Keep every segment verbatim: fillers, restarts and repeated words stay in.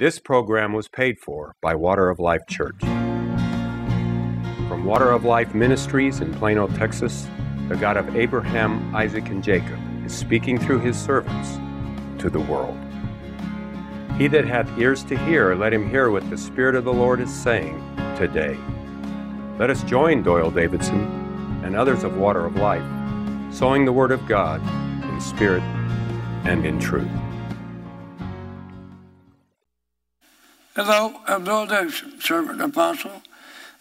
This program was paid for by Water of Life Church. From Water of Life Ministries in Plano, Texas, the God of Abraham, Isaac, and Jacob is speaking through his servants to the world. He that hath ears to hear, let him hear what the Spirit of the Lord is saying today. Let us join Doyle Davidson and others of Water of Life, sowing the Word of God in spirit and in truth. Hello, I'm Doyle Davidson, servant and apostle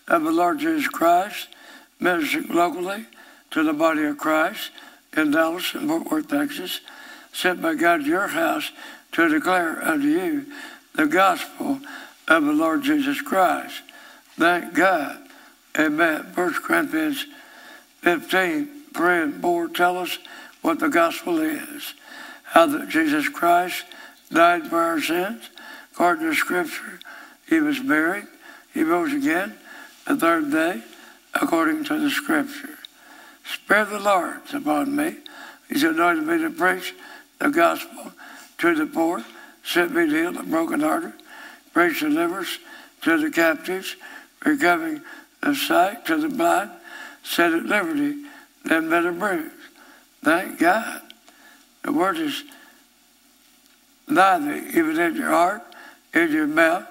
of the Lord Jesus Christ, ministering locally to the body of Christ in Dallas and Fort Worth, Texas, sent by God to your house to declare unto you the gospel of the Lord Jesus Christ. Thank God. Amen. First Corinthians fifteen, three and four tell us what the gospel is. How that Jesus Christ died for our sins, according to Scripture. He was buried. He rose again the third day, according to the Scripture. Spirit of the Lord is upon me. He's anointed me to preach the gospel to the poor, sent me to heal the brokenhearted, preach deliverance to the captives, recovering the sight to the blind, set at liberty, them that are bruised. Thank God. The word is neither even in your heart, in your mouth.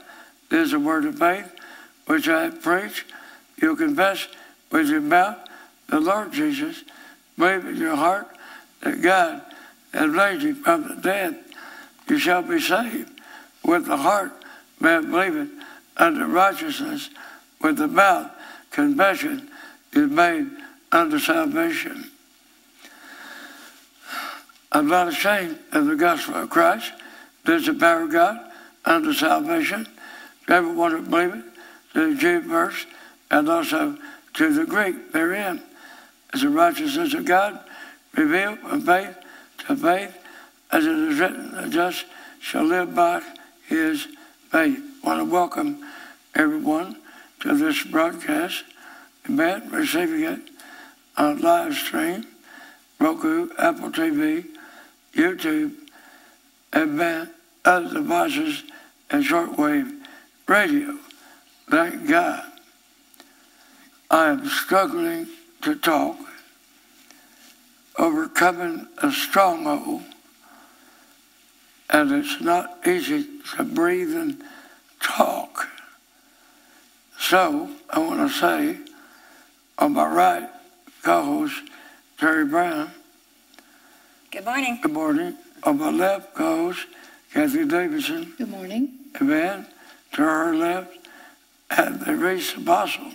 This is the word of faith, which I preach. You confess with your mouth the Lord Jesus, believe in your heart that God has raised you from the dead. You shall be saved. With the heart, man believeth unto righteousness. With the mouth, confession is made unto salvation. I'm not ashamed of the gospel of Christ. This is the power of God unto salvation. Everyone that believeth, to the Jew first, and also to the Greek therein. It's the righteousness of God revealed from faith to faith, as it is written, the just shall live by his faith. I want to welcome everyone to this broadcast. Amen. Receiving it on live stream, Roku, Apple T V, YouTube, amen, other devices, and shortwave radio. Thank God. I am struggling to talk, overcoming a stronghold, and it's not easy to breathe and talk. So, I want to say, on my right, co-host Terre Brown. Good morning. Good morning. On my left, co-host Kathie Davidson. Good morning. Amen. To her left, Anthony Reese, apostle.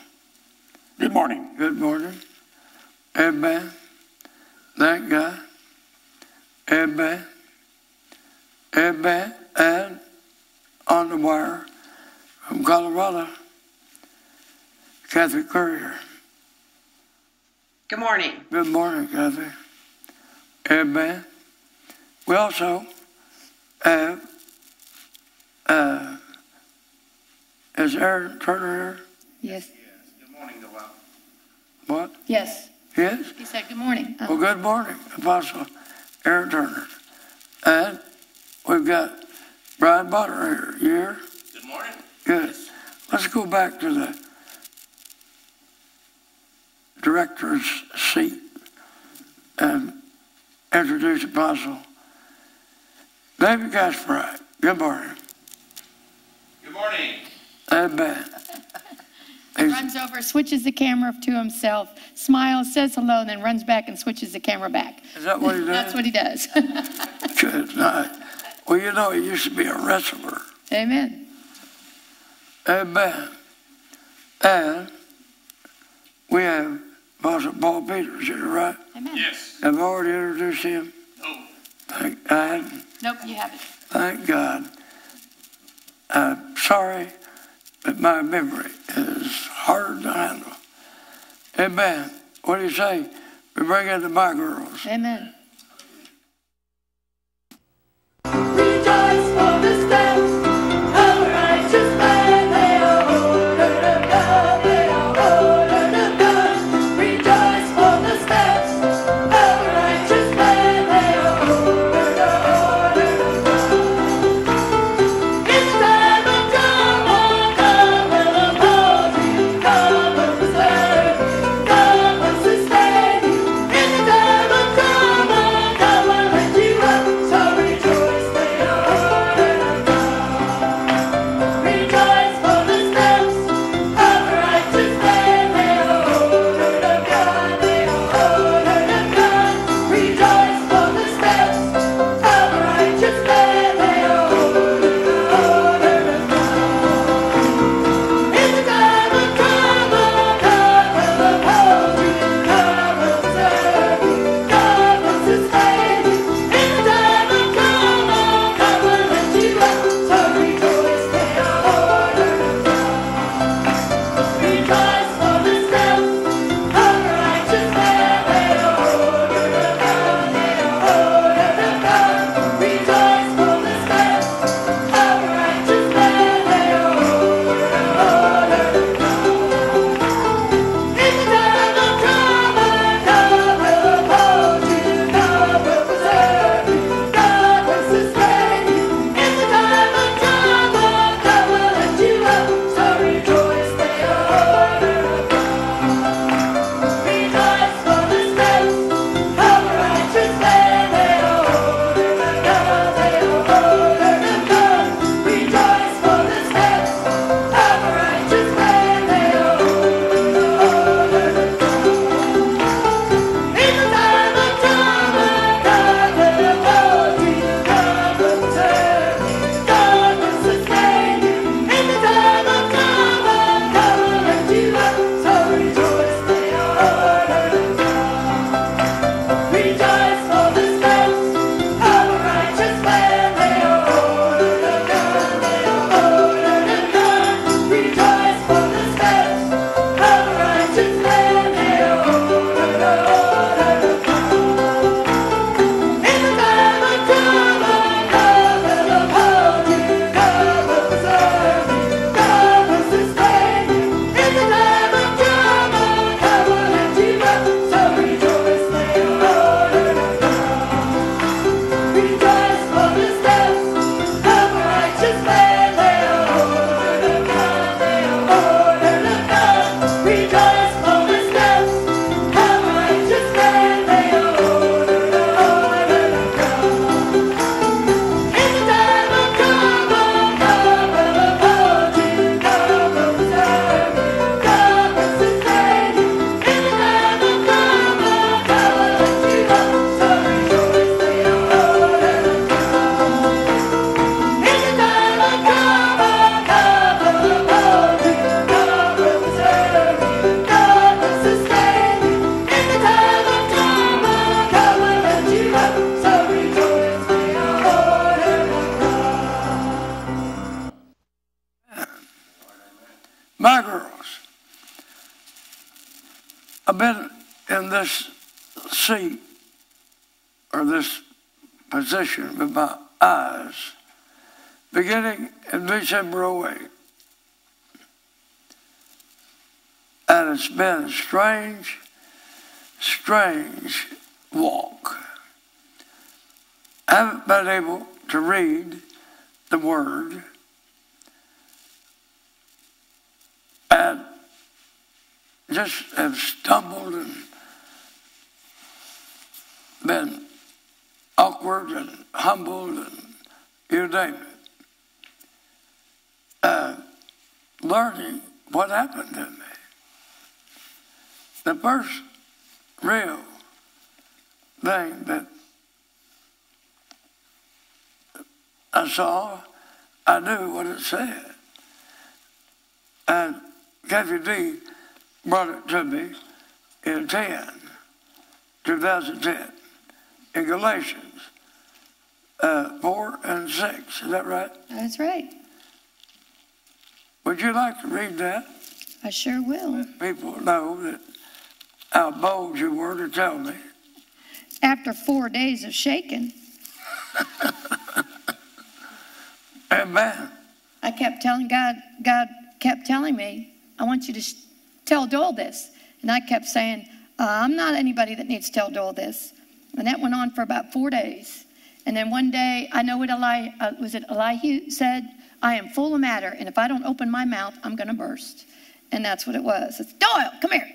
Good morning. Good morning. Amen. Thank God. Amen. Amen. And on the wire from Colorado, Catherine Courier. Good morning. Good morning, Catherine. Amen. We also have, uh, is Aaron Turner here? Yes. What? Yes. Yes? He said good morning. Oh. Well, good morning, Apostle Aaron Turner. And we've got Brian Butler here. Good morning. Good. Yes. Let's go back to the director's seat and introduce Apostle Baby Gaspard. Good morning. Good morning. Amen. He runs over, switches the camera to himself, smiles, says hello, and then runs back and switches the camera back. Is that what he does? That's what he does. Good night. Well, you know, he used to be a wrestler. Amen. Amen. And we have Boss Paul Peters here, right? Amen. Yes. I've already introduced him. Oh. Thank God. Nope, you haven't. Thank God. I'm sorry, but my memory is hard to handle. Amen. What do you say? We bring in the my girls. Amen. Rejoice for the steps of a righteous man. They are ordered of God. They are ordered of God. Rejoice for the steps of a righteous man. They are ordered, ordered of God. It's time. my girls. I've been in this seat or this position with my eyes beginning in December oh eight. And it's been a strange, strange walk. I haven't been able to read the Word. And just have stumbled and been awkward and humbled and you name it. Uh, learning what happened to me. The first real thing that I saw, I knew what it said. And Kathie D brought it to me in ten, two thousand ten, in Galatians uh, four and six. Is that right? That's right. Would you like to read that? I sure will. People know that how bold you were to tell me. After four days of shaking. Amen. I kept telling God, God kept telling me, I want you to sh tell Doyle this. And I kept saying, uh, I'm not anybody that needs to tell Doyle this. And that went on for about four days. And then one day, I know what Eli, uh, was it Elihu said, I am full of matter, and if I don't open my mouth, I'm going to burst. And that's what it was. It's Doyle, come here.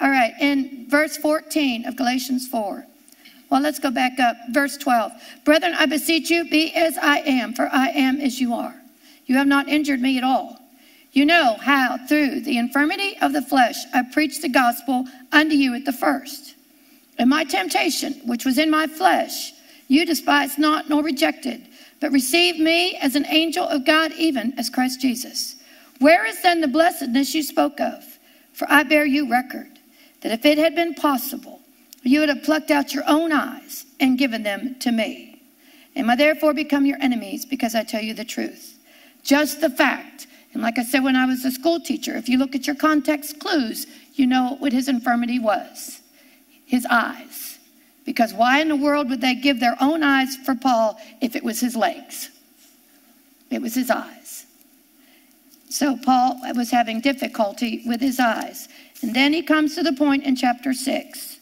All right, in verse fourteen of Galatians four. Well, let's go back up. Verse twelve. Brethren, I beseech you, be as I am, for I am as you are. You have not injured me at all. You know how, through the infirmity of the flesh, I preached the gospel unto you at the first. And my temptation, which was in my flesh, you despised not nor rejected, but received me as an angel of God, even as Christ Jesus. Where is then the blessedness you spoke of? For I bear you record, that if it had been possible, you would have plucked out your own eyes and given them to me. Am I therefore become your enemies because I tell you the truth? Just the fact. And like I said when I was a school teacher, if you look at your context clues, you know what his infirmity was. His eyes. Because why in the world would they give their own eyes for Paul if it was his legs? It was his eyes. So Paul was having difficulty with his eyes. And then he comes to the point in chapter six.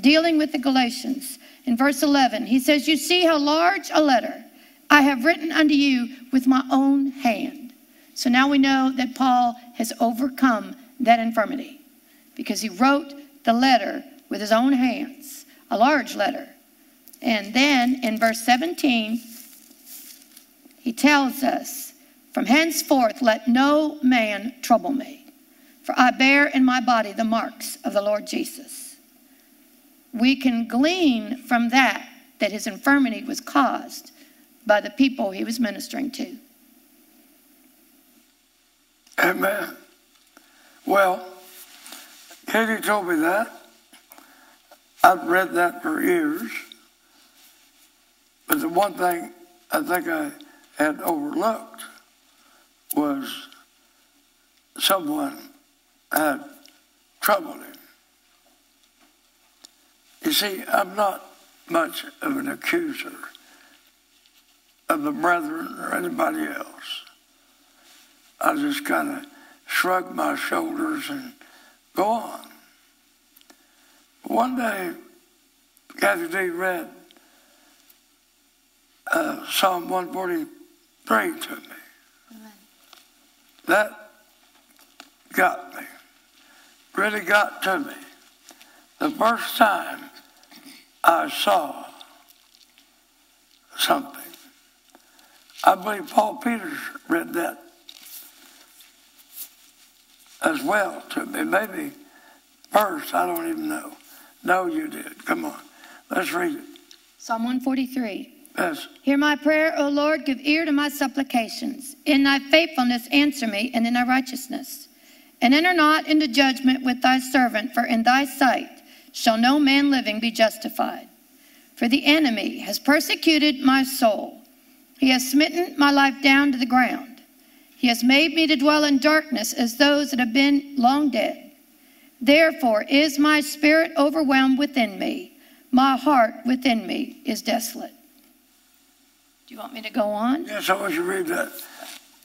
Dealing with the Galatians. In verse eleven, he says, you see how large a letter I have written unto you with my own hand. So now we know that Paul has overcome that infirmity because he wrote the letter with his own hands, a large letter. And then in verse seventeen, he tells us, from henceforth let no man trouble me, for I bear in my body the marks of the Lord Jesus. We can glean from that that his infirmity was caused by the people he was ministering to. Amen. Well, Kathie told me that. I've read that for years. But the one thing I think I had overlooked was someone had troubled him. You see, I'm not much of an accuser of the brethren or anybody else. I just kind of shrug my shoulders and go on. One day, Kathie D read uh, Psalm one forty-three to me. Amen. That got me, really got to me. The first time I saw something, I believe Paul Peters read that as well to me. Maybe first, I don't even know. No, you did. Come on. Let's read it. Psalm one forty-three. Yes. Hear my prayer, O Lord, give ear to my supplications. In thy faithfulness answer me, and in thy righteousness. And enter not into judgment with thy servant, for in thy sight shall no man living be justified. For the enemy has persecuted my soul. He has smitten my life down to the ground. He has made me to dwell in darkness as those that have been long dead. Therefore is my spirit overwhelmed within me. My heart within me is desolate. Do you want me to go on? Yes, I want you to read that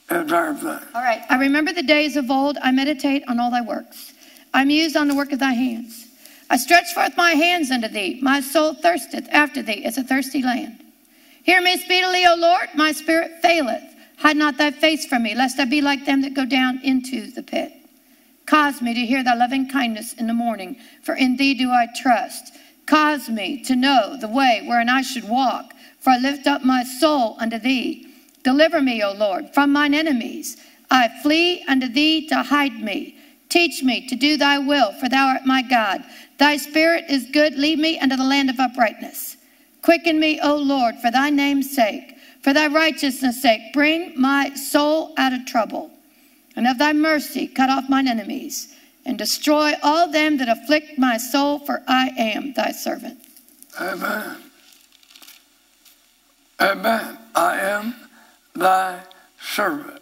entire thing. All right. I remember the days of old. I meditate on all thy works. I muse on the work of thy hands. I stretch forth my hands unto thee. My soul thirsteth after thee as a thirsty land. Hear me speedily, O Lord. My spirit faileth. Hide not thy face from me, lest I be like them that go down into the pit. Cause me to hear thy loving kindness in the morning, for in thee do I trust. Cause me to know the way wherein I should walk, for I lift up my soul unto thee. Deliver me, O Lord, from mine enemies. I flee unto thee to hide me. Teach me to do thy will, for thou art my God. Thy spirit is good. Lead me unto the land of uprightness. Quicken me, O Lord, for thy name's sake. For thy righteousness' sake, bring my soul out of trouble. And of thy mercy, cut off mine enemies. And destroy all them that afflict my soul, for I am thy servant. Amen. Amen. I am thy servant.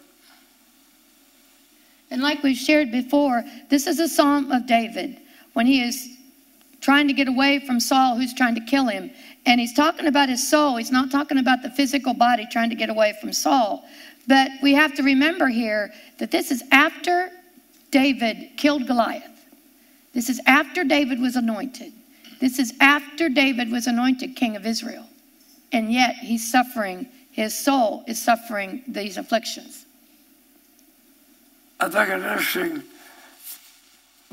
And like we've shared before, this is a psalm of David when he is trying to get away from Saul, who's trying to kill him. And he's talking about his soul. He's not talking about the physical body trying to get away from Saul. But we have to remember here that this is after David killed Goliath. This is after David was anointed. This is after David was anointed king of Israel. And yet he's suffering, his soul is suffering these afflictions. I think an interesting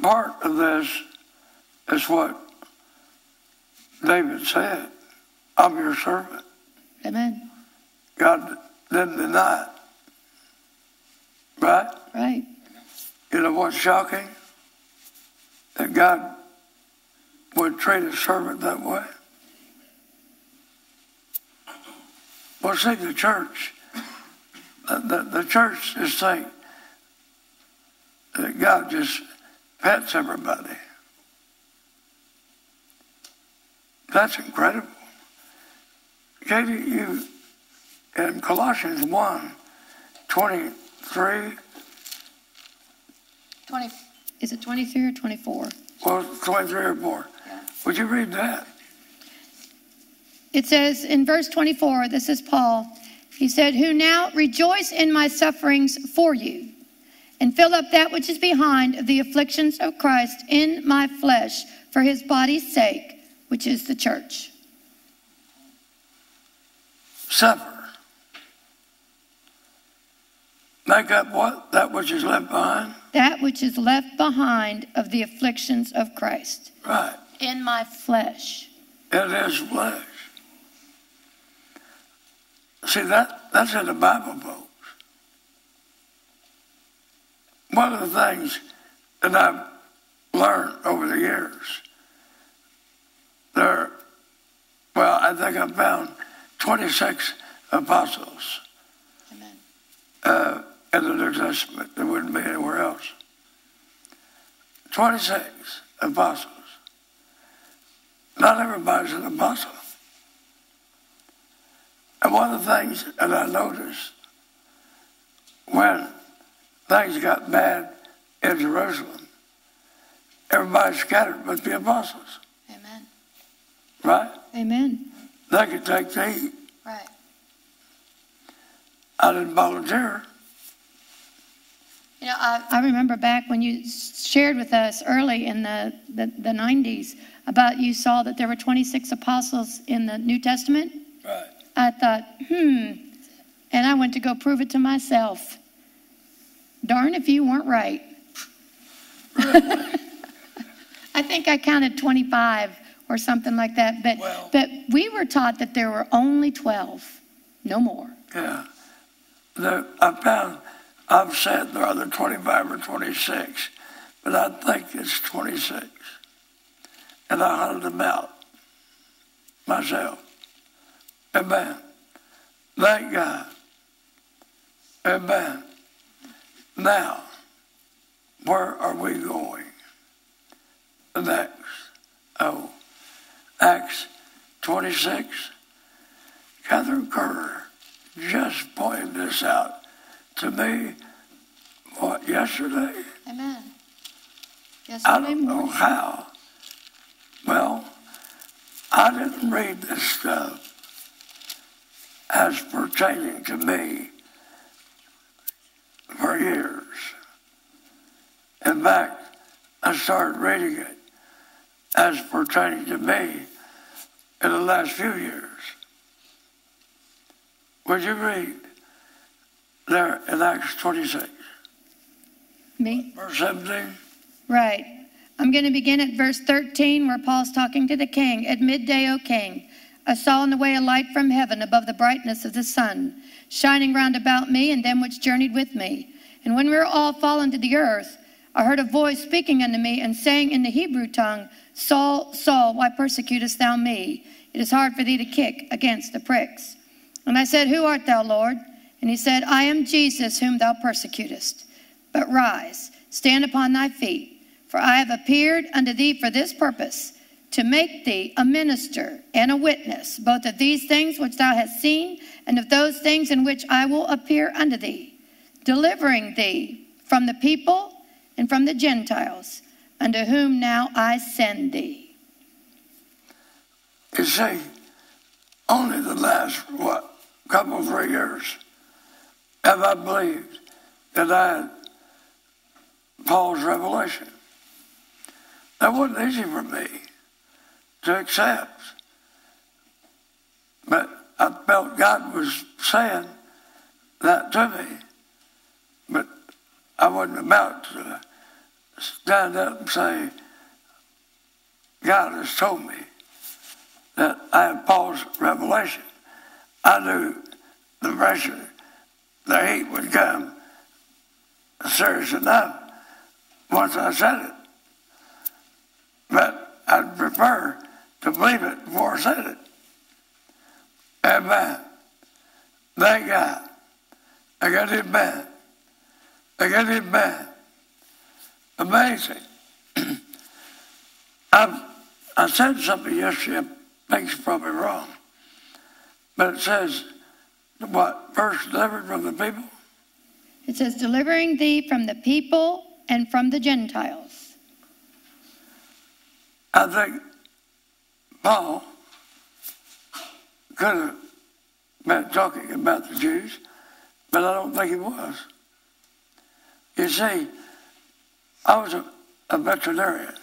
part of this is what David said, I'm your servant. Amen. God didn't deny it. Right? Right. You know what's shocking? That God would treat his servant that way. Well, see, the church, the, the, the church is saying that God just pets everybody. That's incredible. Katie, you, in Colossians one, twenty-three. twenty, is it twenty-three or twenty-four? Well, twenty-three or more. Yeah. Would you read that? It says in verse twenty-four, this is Paul. He said, who now rejoice in my sufferings for you, and fill up that which is behind of the afflictions of Christ in my flesh for his body's sake, which is the church. Suffer. Make up what? That which is left behind? That which is left behind of the afflictions of Christ. Right. In my flesh. In his flesh. See, that, that's in the Bible, folks. One of the things that I've learned over the years, there, well, I think I found twenty-six apostles. Amen. Uh, in the New Testament. There wouldn't be anywhere else. twenty-six apostles. Not everybody's an apostle. And one of the things that I noticed when things got bad in Jerusalem, everybody scattered but the apostles. Amen. Right? Amen. They could take the heat. Right. I didn't volunteer. You know, I, I remember back when you shared with us early in the, the, the nineties about you saw that there were twenty-six apostles in the New Testament. Right. I thought, hmm, and I went to go prove it to myself. Darn if you weren't right. Really? I think I counted twenty-five or something like that, but well, but we were taught that there were only twelve, no more. Yeah, the, I found, I've said there are either twenty-five or twenty-six, but I think it's twenty-six, and I hunted them out myself. Amen. Thank God. Amen. Now, where are we going next? Oh. Acts twenty-six, Catherine Kerr just pointed this out to me, what, yesterday? Amen. Yesterday I don't know morning. How. Well, I didn't read this stuff as pertaining to me for years. In fact, I started reading it as pertaining to me in the last few years. Would you read there in Acts twenty-six? Me? Verse seventeen? Right. I'm going to begin at verse thirteen where Paul's talking to the king. At midday, O king, I saw on the way a light from heaven above the brightness of the sun, shining round about me and them which journeyed with me. And when we were all fallen to the earth, I heard a voice speaking unto me and saying in the Hebrew tongue, Saul, Saul, why persecutest thou me? It is hard for thee to kick against the pricks. And I said, Who art thou, Lord? And he said, I am Jesus, whom thou persecutest. But rise, stand upon thy feet, for I have appeared unto thee for this purpose, to make thee a minister and a witness, both of these things which thou hast seen, and of those things in which I will appear unto thee, delivering thee from the people and from the Gentiles, unto whom now I send thee. You see, only the last, what, couple, three years, have I believed that I had Paul's revelation. That wasn't easy for me to accept. But I felt God was saying that to me. But I wasn't about to stand up and say, God has told me that I had Paul's revelation. I knew the pressure, the heat would come serious enough once I said it. But I'd prefer to believe it before I said it. Amen. Thank God. I got it bad. I got it bad. Amazing. I I said something yesterday, I think it's probably wrong. But it says, what, first delivered from the people? It says, delivering thee from the people and from the Gentiles. I think Paul could have been talking about the Jews, but I don't think he was. You see, I was a, a veterinarian,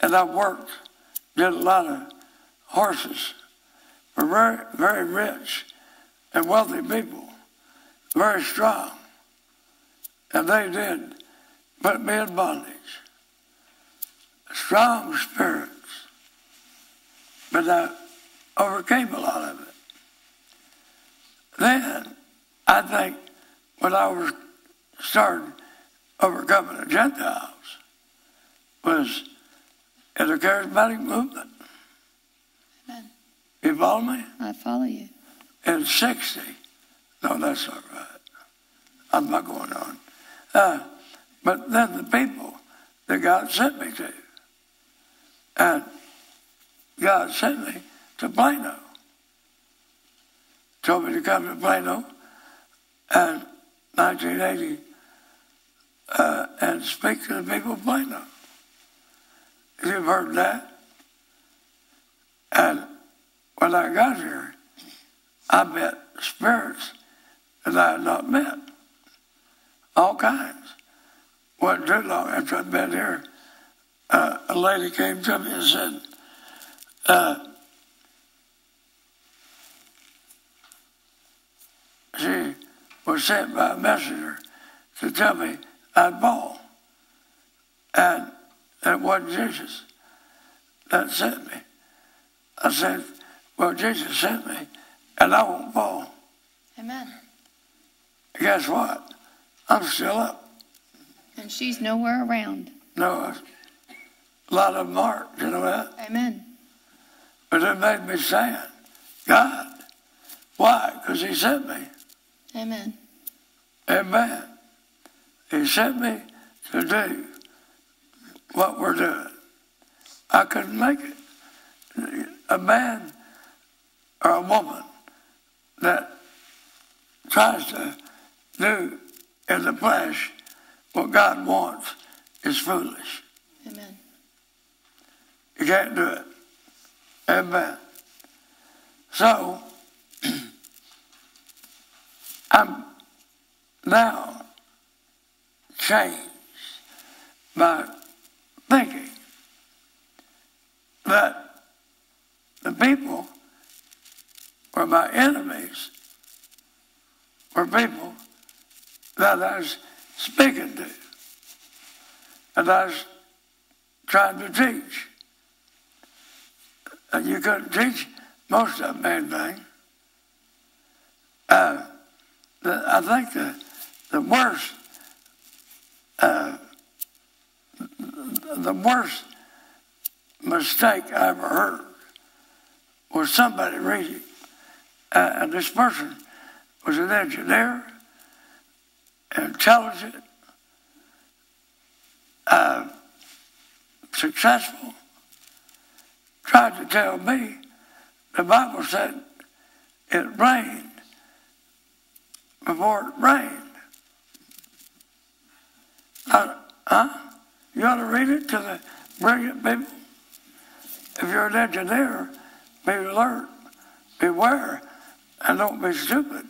and I worked, did a lot of horses for very, very rich and wealthy people, very strong. And they did put me in bondage. Strong spirits. But I overcame a lot of it. Then, I think, when I was started overcoming the Gentiles, was in the charismatic movement. You follow me? I follow you. In sixty. No, that's not right. I'm not going on. Uh, but then the people that God sent me to. And God sent me to Plano. Told me to come to Plano in nineteen eighty uh, and speak to the people of Plano. You've heard that. And when I got here, I met spirits that I had not met. All kinds. Wasn't too long after I'd been here, uh, a lady came to me and said, uh, she was sent by a messenger to tell me I'd Paul. And it wasn't Jesus that sent me. I said, well, Jesus sent me, and I won't fall. Amen. Guess what? I'm still up. And she's nowhere around. No, a lot of them aren't, you know that? Amen. But it made me sad. God, why? Because he sent me. Amen. Amen. He sent me to do what we're doing. I couldn't make it. A man or a woman that tries to do in the flesh what God wants is foolish. Amen. You can't do it. Amen. So, I'm now changed by thinking that the people were my enemies, were people that I was speaking to, and I was trying to teach. And you couldn't teach most of them anything. Uh, the, I think the, the worst, uh, the worst mistake I ever heard was somebody reading, uh, and this person was an engineer, intelligent, uh, successful, tried to tell me the Bible said it rained before it rained. I, huh? You ought to read it to the brilliant people. If you're an engineer, be alert, beware, and don't be stupid.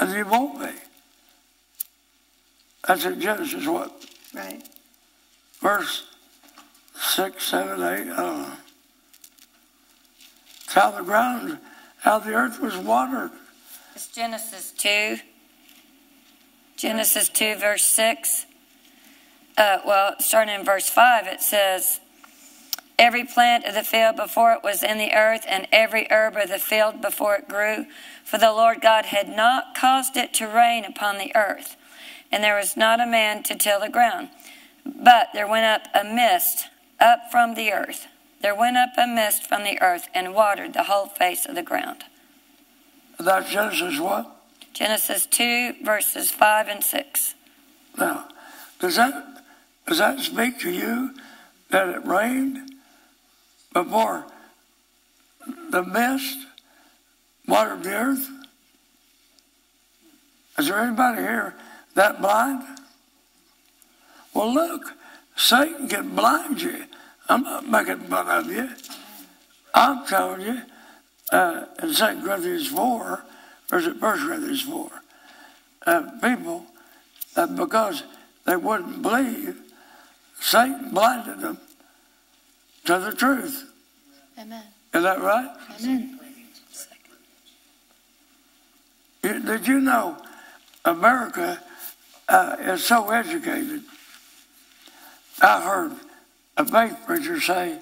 And you won't be. That's in Genesis what? Right. Verse six, seven, eight, I don't know. It's how the ground, how the earth was watered. It's Genesis two. Genesis two, verse six. Uh, well, starting in verse five, it says, every plant of the field before it was in the earth, and every herb of the field before it grew. For the Lord God had not caused it to rain upon the earth, and there was not a man to till the ground. But there went up a mist up from the earth. There went up a mist from the earth and watered the whole face of the ground. That's Genesis what? Genesis two, verses five and six. Now, does that, does that speak to you that it rained before the mist watered the earth? Is there anybody here that blind? Well, look, Satan can blind you. I'm not making fun of you. I'm telling you, uh, in Second Corinthians four, or is it First Corinthians four, uh, people, uh, because they wouldn't believe, Satan blinded them to the truth. Amen. Is that right? Amen. You, did you know America uh, is so educated? I heard a faith preacher say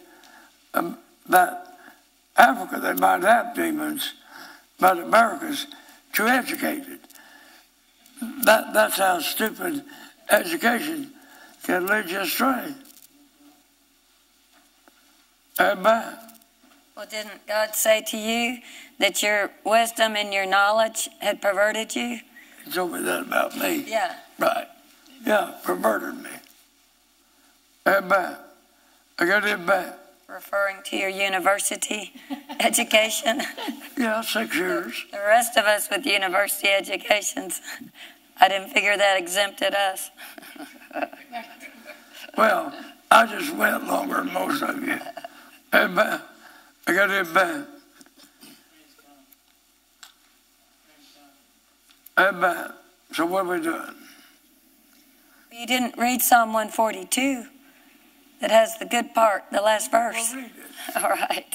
um, that Africa, they might have demons, but America's too educated. That, that's how stupid education can lead you astray. Amen. Well, didn't God say to you that your wisdom and your knowledge had perverted you? He told me that about me. Yeah. Right. Yeah, perverted me. Amen. I got it back. Referring to your university education? Yeah, six years. The, the rest of us with university educations, I didn't figure that exempted us. Well, I just went longer than most of you. Amen. I got it back. Amen. So what are we doing? You didn't read Psalm one forty-two. That has the good part, the last verse. All right.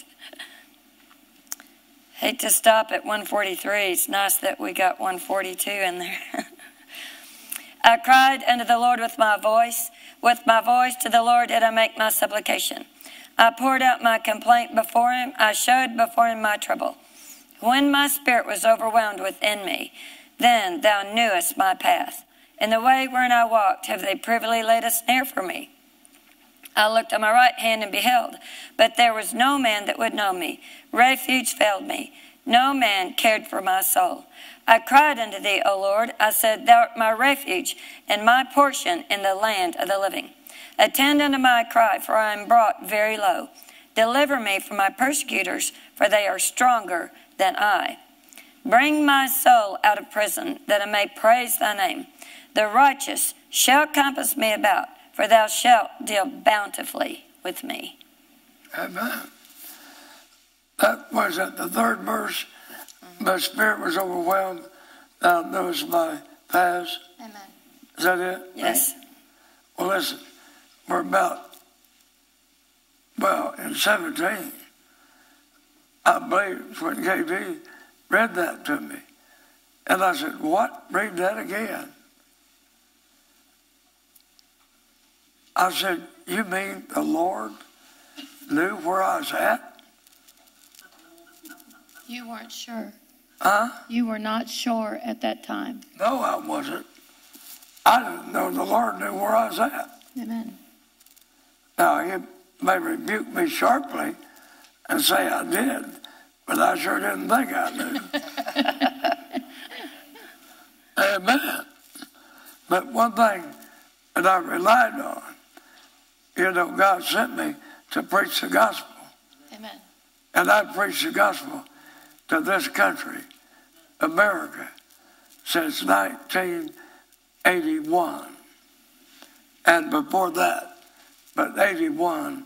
Hate to stop at one forty-three. It's nice that we got one forty-two in there. I cried unto the Lord with my voice. With my voice to the Lord did I make my supplication. I poured out my complaint before him. I showed before him my trouble. When my spirit was overwhelmed within me, then thou knewest my path. In the way wherein I walked have they privily laid a snare for me. I looked on my right hand and beheld, but there was no man that would know me. Refuge failed me. No man cared for my soul. I cried unto thee, O Lord. I said, thou art my refuge and my portion in the land of the living. Attend unto my cry, for I am brought very low. Deliver me from my persecutors, for they are stronger than I. Bring my soul out of prison, that I may praise thy name. The righteous shall compass me about, for thou shalt deal bountifully with me. Amen. That was at the third verse. Mm-hmm. My spirit was overwhelmed. Thou knowest my paths. Amen. Is that it? Yes. Well, listen, we're about, well, in seventeen, I believe it's when K B read that to me. And I said, what? Read that again. I said, you mean the Lord knew where I was at? You weren't sure. Huh? You were not sure at that time. No, I wasn't. I didn't know the Lord knew where I was at. Amen. Now, he may rebuke me sharply and say I did, but I sure didn't think I knew. Amen. But one thing that I relied on, you know, God sent me to preach the gospel. Amen. And I preached the gospel to this country, America, since nineteen eighty-one, and before that, but eighty-one,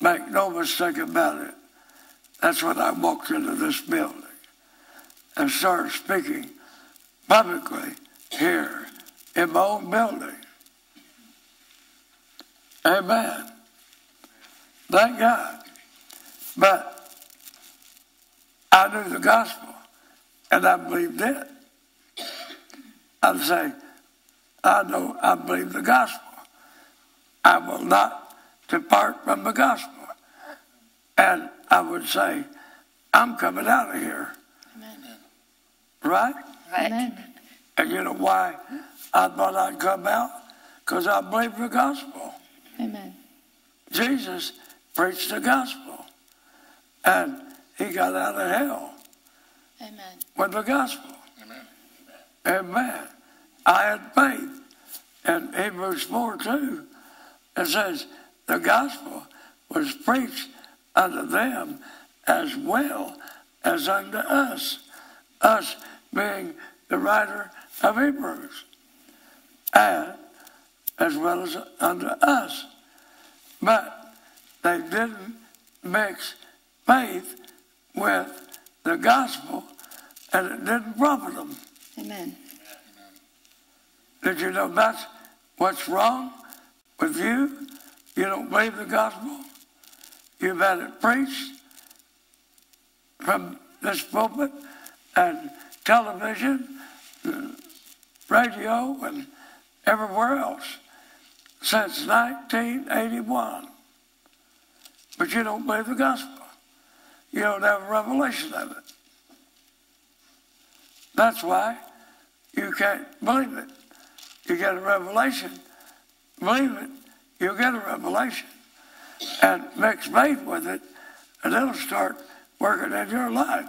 make no mistake about it, that's when I walked into this building and started speaking publicly here in my own building. Amen. Thank God. But I knew the gospel, and I believed it. I'd say, I know I believe the gospel. I will not depart from the gospel. And I would say, I'm coming out of here. Amen. Right? Right. Amen. And you know why I thought I'd come out? Because I believe the gospel. Amen. Jesus preached the gospel. And he got out of hell. Amen. With the gospel. Amen. Amen. I had faith. And Hebrews four two, it says, the gospel was preached unto them as well as unto us, us being the writer of Hebrews, and as well as unto us. But they didn't mix faith with the gospel, and it didn't profit them. Amen. Did you know that's what's wrong with you? You don't believe the gospel. You've had it preached from this pulpit and television, and radio, and everywhere else since nineteen eighty-one. But you don't believe the gospel. You don't have a revelation of it. That's why you can't believe it. You get a revelation. Believe it. You'll get a revelation. And mix faith with it, and it'll start working in your life.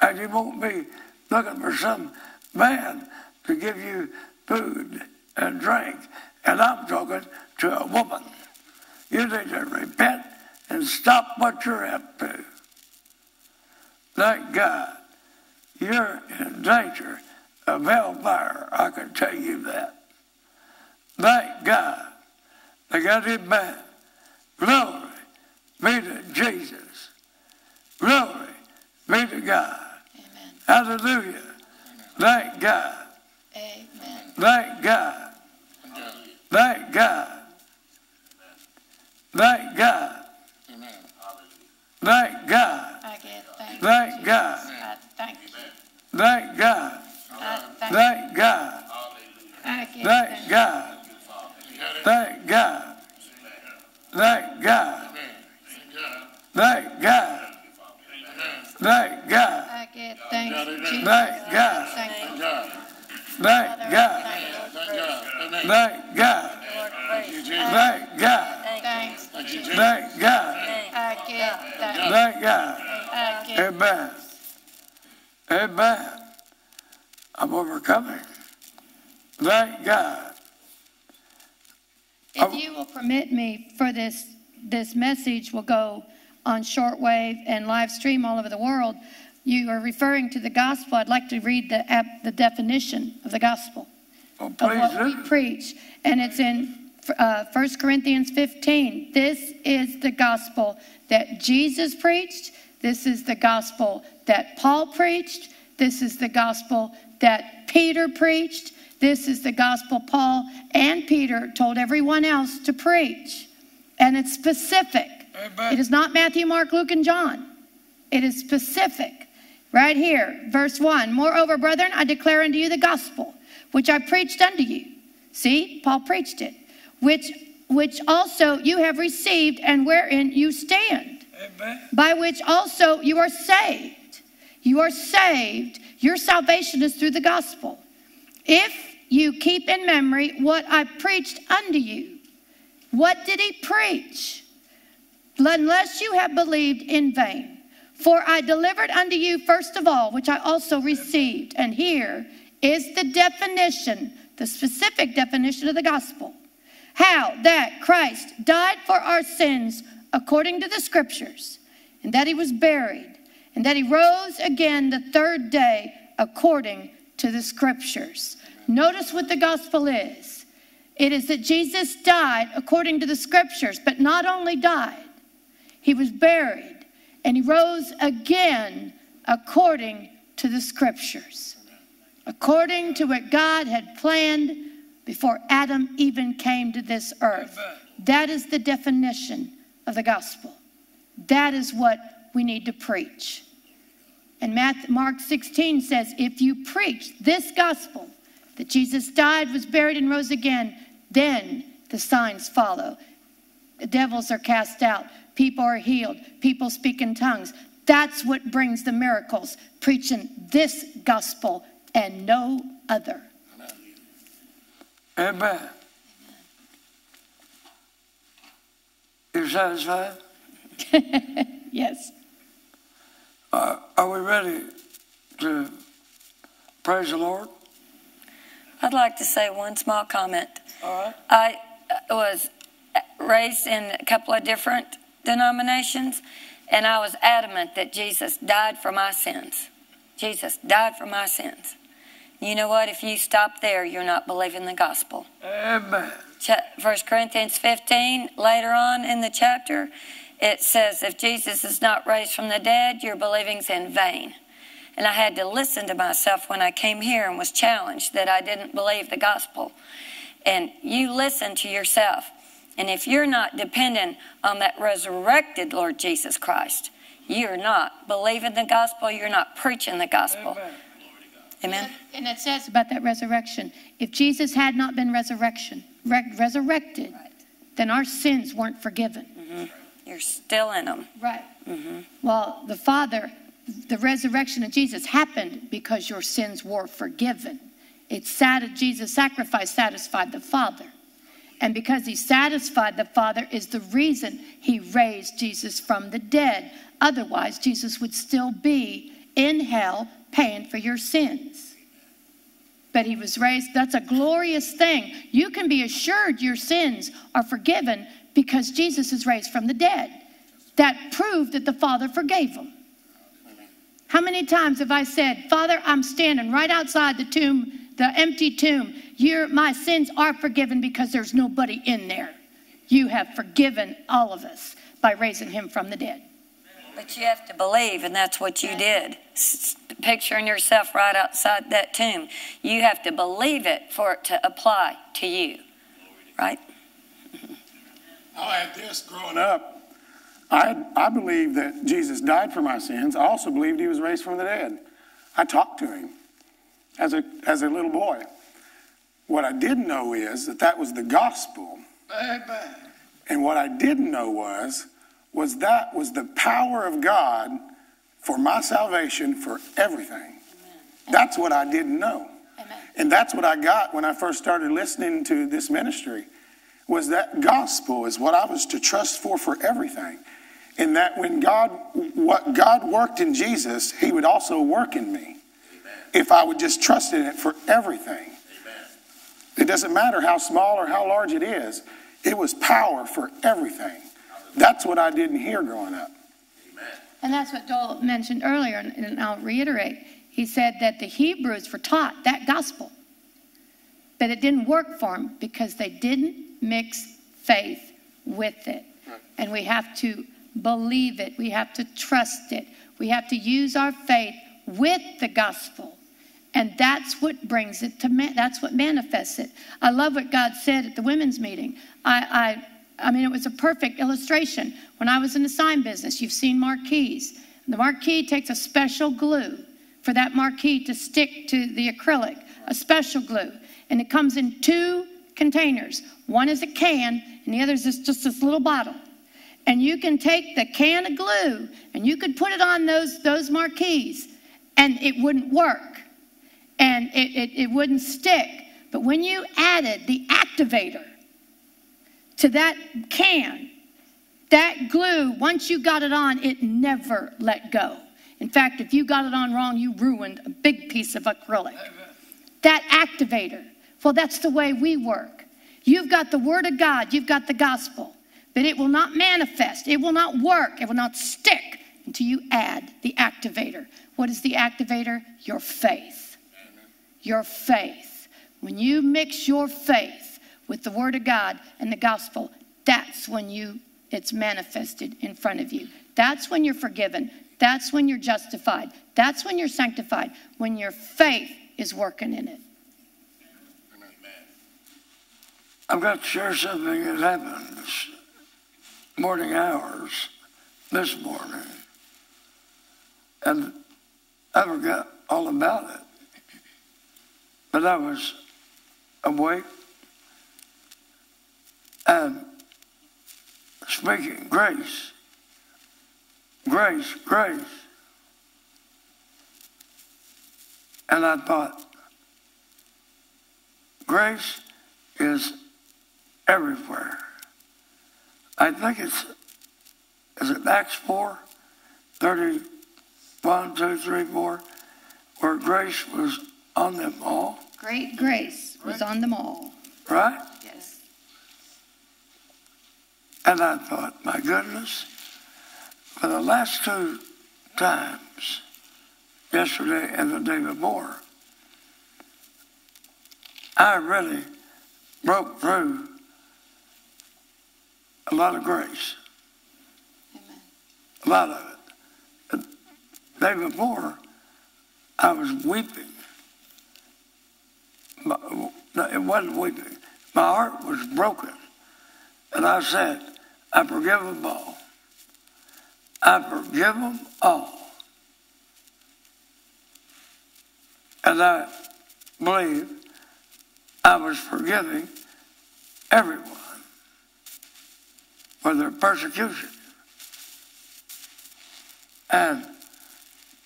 And you won't be looking for some man to give you food and drink. And I'm talking to a woman. You need to repent and stop what you're up to. Thank God. You're in danger of hellfire. I can tell you that. Thank God. They got him back. Glory be to Jesus. Glory be to God. Amen. Hallelujah. Amen. Thank God. Amen. Thank God. Amen. Thank God. Thank God. Amen. Thank God. I get thank, thank God. God. Thank you. Thank God. Thank God. Thank God. Thank God. Thank God. Thank God. Thank God. Thank God. Thank God. Thank God. Thank God. Thank God. Thank God. Amen. Amen. I'm overcoming. Thank God. If you will permit me, for this, this message will go on shortwave and live stream all over the world. you are referring to the gospel, I'd like to read the, uh, the definition of the gospel. Oh, praise of what we preach. And it's in uh, First Corinthians fifteen. This is the gospel that Jesus preached. This is the gospel that Paul preached. This is the gospel that Peter preached. This is the gospel Paul and Peter told everyone else to preach. And it's specific. Amen. It is not Matthew, Mark, Luke, and John. It is specific. Right here, verse one. Moreover, brethren, I declare unto you the gospel, which I preached unto you. See, Paul preached it. Which, which also you have received, and wherein you stand. Amen. By which also you are saved. You are saved. Your salvation is through the gospel. If you keep in memory what I preached unto you. What did he preach? Unless you have believed in vain. For I delivered unto you first of all, which I also received. And here is the definition, the specific definition of the gospel. How that Christ died for our sins according to the scriptures, and that he was buried, and that he rose again the third day according to the scriptures. Notice what the gospel is. It is that Jesus died according to the scriptures, but not only died, he was buried, and he rose again according to the scriptures. According to what God had planned before Adam even came to this earth. That is the definition of the gospel. That is what we need to preach. And Mark sixteen says, if you preach this gospel, that Jesus died, was buried, and rose again, then the signs follow. The devils are cast out. People are healed. People speak in tongues. That's what brings the miracles, preaching this gospel and no other. Amen. You satisfied? Yes. Uh, are we ready to praise the Lord? I'd like to say one small comment. All right. I was raised in a couple of different denominations, and I was adamant that Jesus died for my sins. Jesus died for my sins. You know what? If you stop there, you're not believing the gospel. Amen. First Corinthians fifteen, later on in the chapter, it says, if Jesus is not raised from the dead, your believing's in vain. And I had to listen to myself when I came here and was challenged that I didn't believe the gospel. And you listen to yourself. And if you're not dependent on that resurrected Lord Jesus Christ, you're not believing the gospel. You're not preaching the gospel. Amen. Amen. And it says about that resurrection, if Jesus had not been resurrection, re- resurrected, right, then our sins weren't forgiven. Mm-hmm. You're still in them. Right. Mm-hmm. Well, the Father, the resurrection of Jesus happened because your sins were forgiven. It sat- Jesus' sacrifice satisfied the Father. And because he satisfied the Father is the reason he raised Jesus from the dead. Otherwise, Jesus would still be in hell paying for your sins. But he was raised. That's a glorious thing. You can be assured your sins are forgiven because Jesus is raised from the dead. That proved that the Father forgave him. How many times have I said, Father, I'm standing right outside the tomb, the empty tomb. Your, my sins are forgiven because there's nobody in there. You have forgiven all of us by raising him from the dead. But you have to believe, and that's what you did. Picturing yourself right outside that tomb. You have to believe it for it to apply to you. Right? I'll add this. Growing up, I, I believed that Jesus died for my sins. I also believed he was raised from the dead. I talked to him as a, as a little boy. What I didn't know is that that was the gospel. Amen. And what I didn't know was... was that was the power of God for my salvation for everything. Amen. That's what I didn't know. Amen. And that's what I got when I first started listening to this ministry, was that gospel is what I was to trust for for everything. And that when God, what God worked in Jesus, he would also work in me. Amen. If I would just trust in it for everything. Amen. It doesn't matter how small or how large it is. It was power for everything. That's what I didn't hear growing up. Amen. And that's what Doyle mentioned earlier, and, and I'll reiterate. He said that the Hebrews were taught that gospel, but it didn't work for them because they didn't mix faith with it. And we have to believe it. We have to trust it. We have to use our faith with the gospel. And that's what brings it to man. That's what manifests it. I love what God said at the women's meeting. I, I, I mean, it was a perfect illustration. When I was in the sign business, you've seen marquees. The marquee takes a special glue for that marquee to stick to the acrylic, a special glue. And it comes in two containers. One is a can, and the other is just, just this little bottle. And you can take the can of glue, and you could put it on those, those marquees, and it wouldn't work. And it, it, it wouldn't stick. But when you added the activator to that can, that glue, once you got it on, it never let go. In fact, if you got it on wrong, you ruined a big piece of acrylic. That activator. Well, that's the way we work. You've got the Word of God. You've got the gospel. But it will not manifest. It will not work. It will not stick until you add the activator. What is the activator? Your faith. Your faith. When you mix your faith with the Word of God and the gospel, that's when you it's manifested in front of you. That's when you're forgiven. That's when you're justified. That's when you're sanctified. When your faith is working in it. I've got to share something that happened this morning hours this morning. And I forgot all about it. But I was awake and speaking grace, grace, grace. And I thought, grace is everywhere. I think it's, is it Acts four, thirty-one, two, three, four, where grace was on them all. Great grace was on them all. Right? Yes. And I thought, my goodness, for the last two times, yesterday and the day before, I really broke through a lot of grace. Amen. A lot of it. The day before, I was weeping. My, no, it wasn't weeping. My heart was broken. And I said, I forgive them all. I forgive them all. And I believe I was forgiving everyone for their persecution. And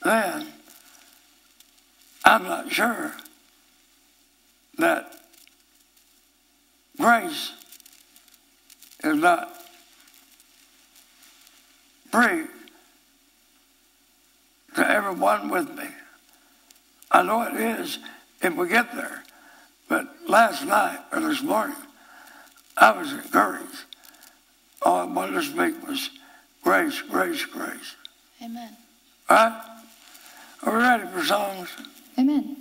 then, I'm not sure that grace is not free to everyone with me. I know it is if we get there. But last night or this morning, I was encouraged. All I wanted to speak was grace, grace, grace. Amen. All right? Are we ready for songs? Amen.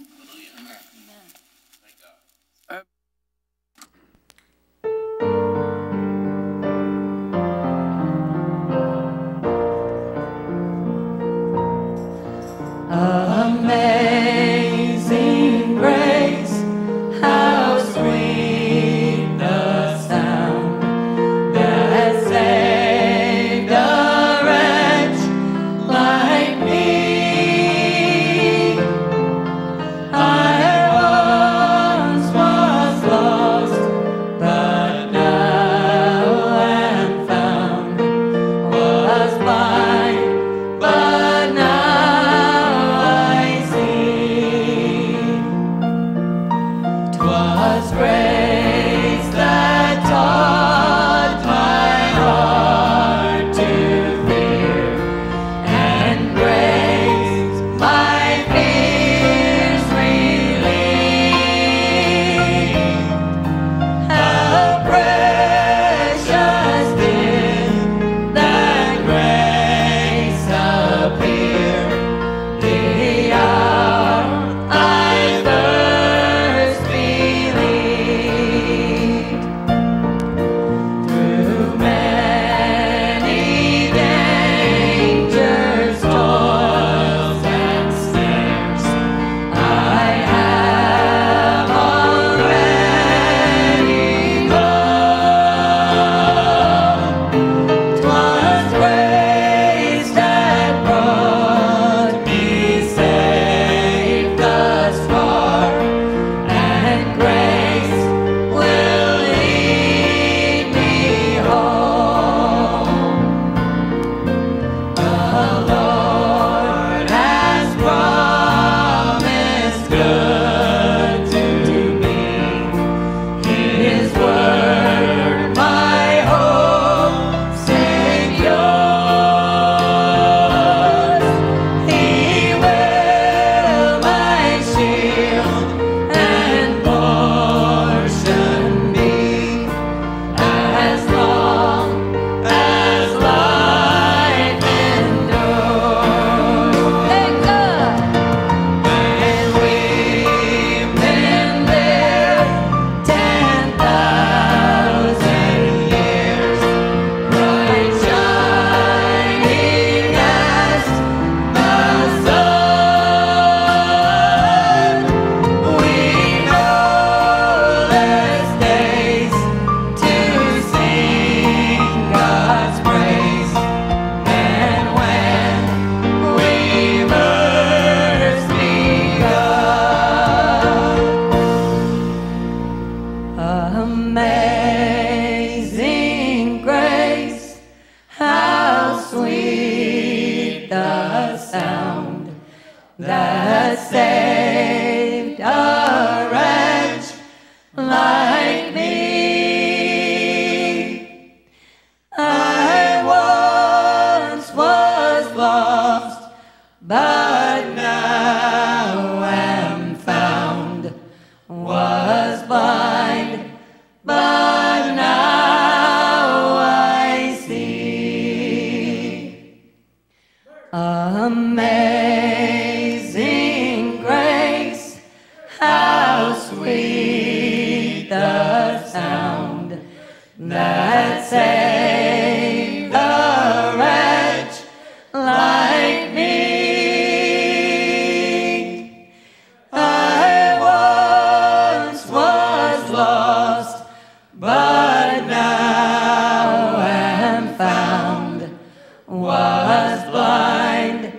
save a wretch like me. I once was lost, but now am found, was blind,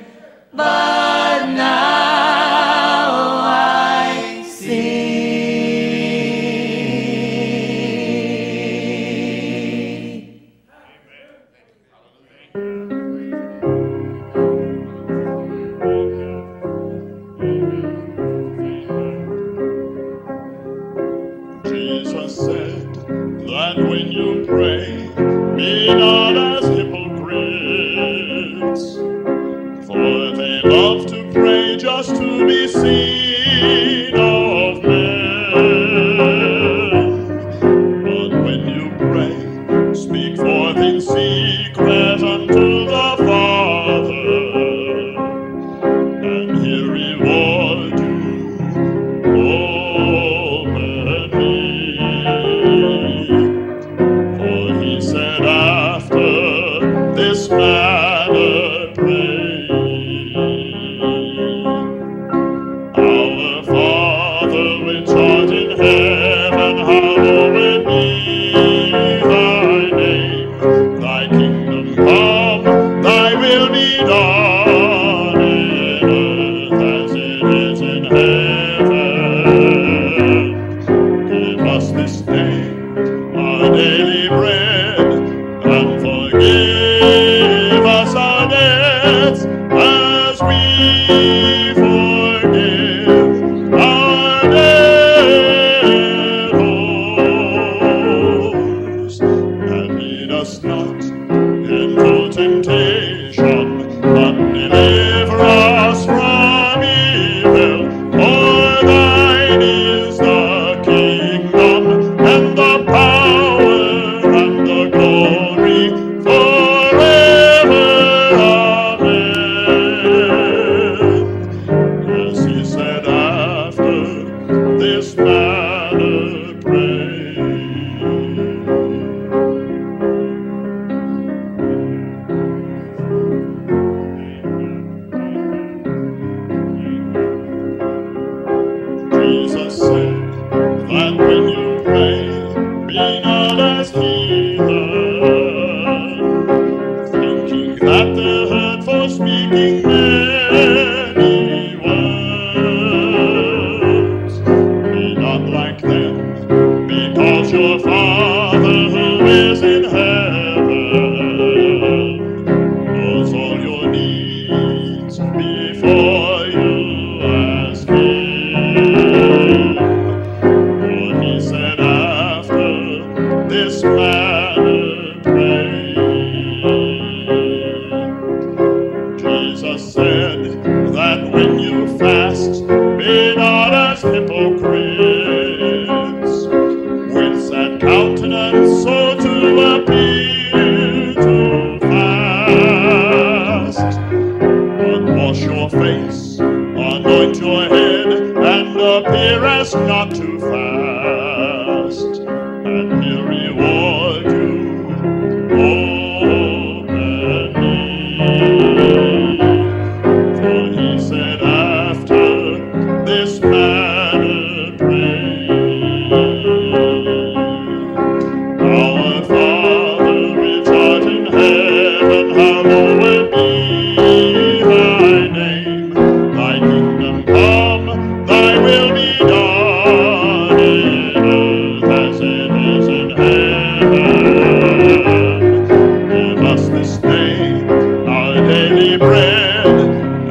but now I see. Bread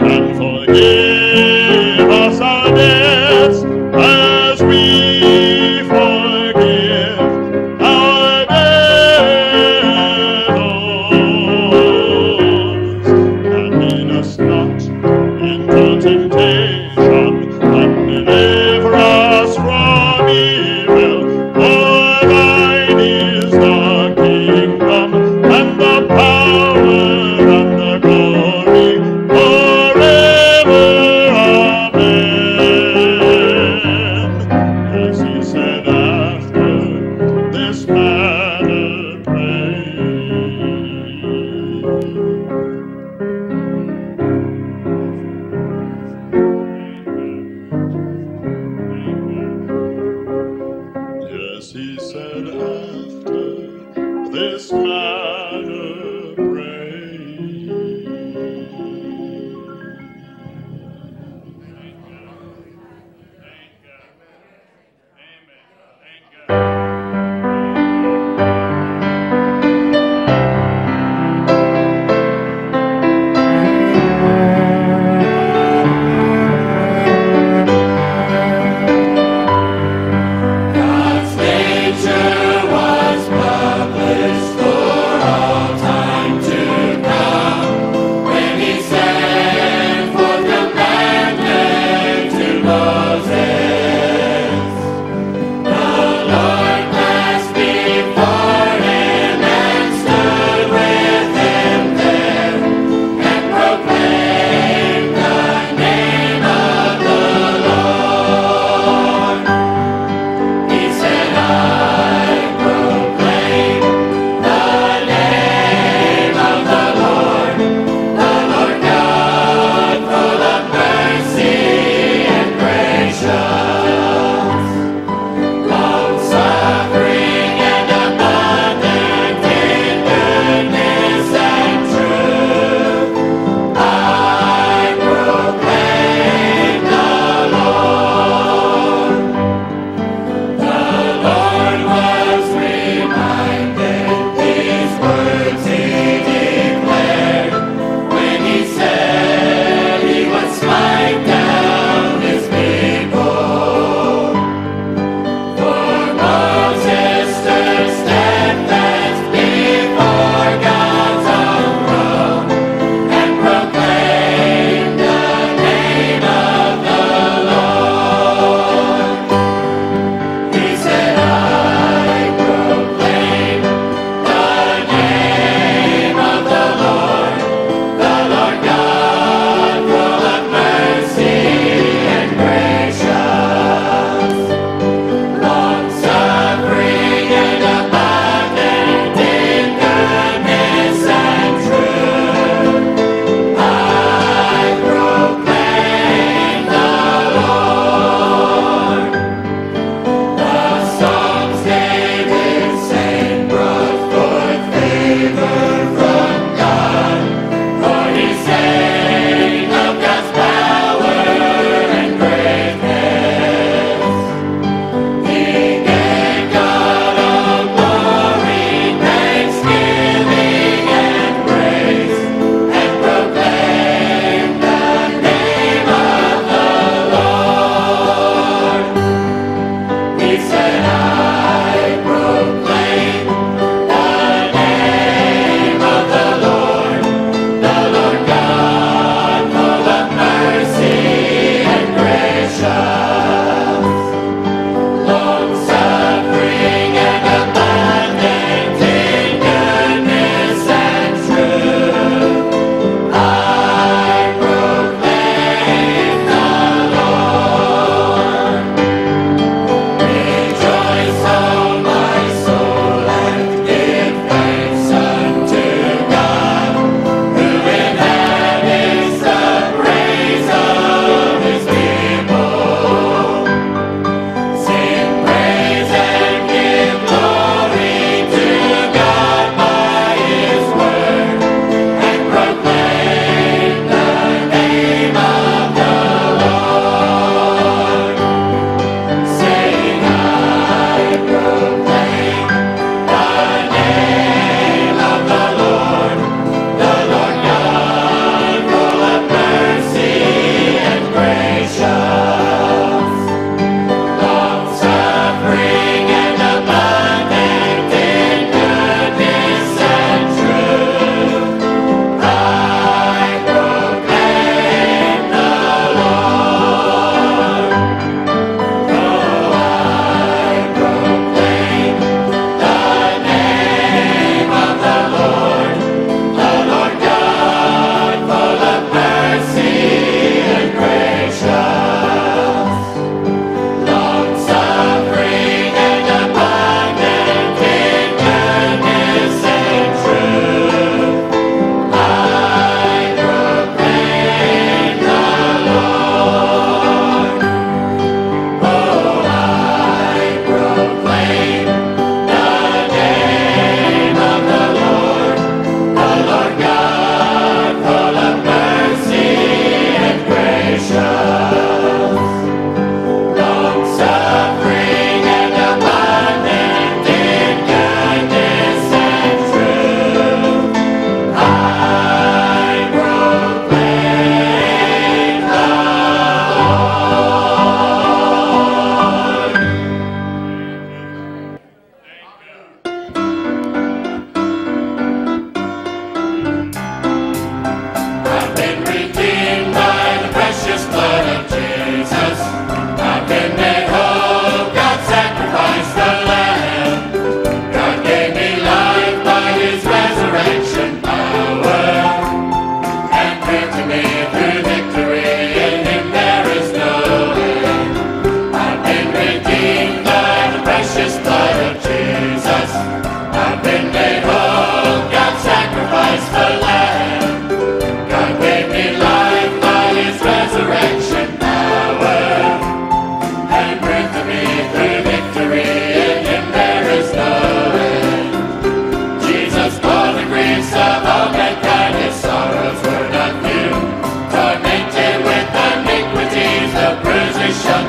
and forgive us our debts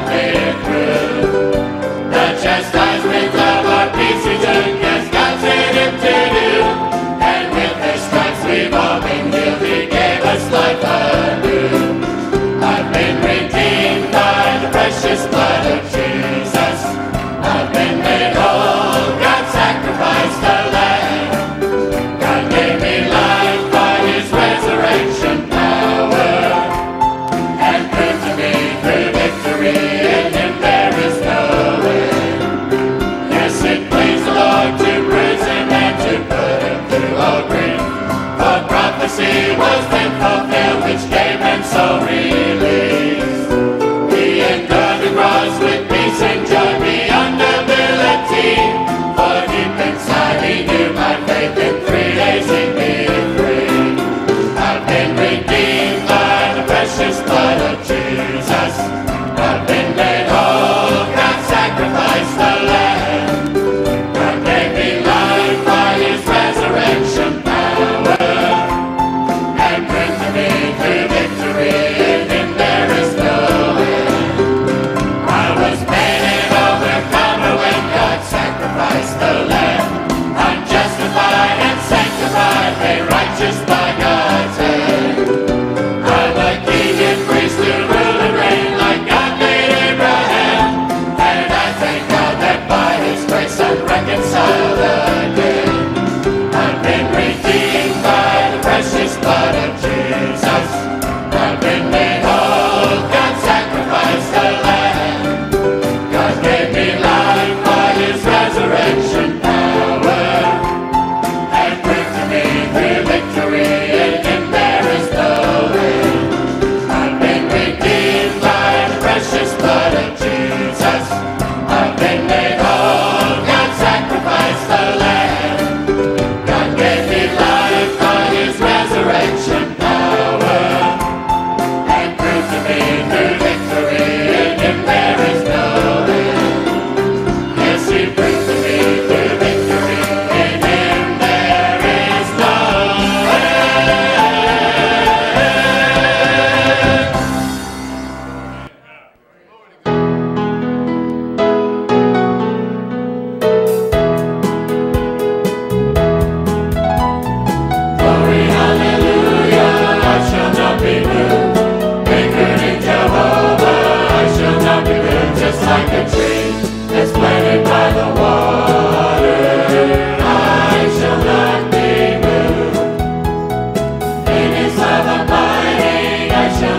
I shall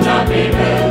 not be moved.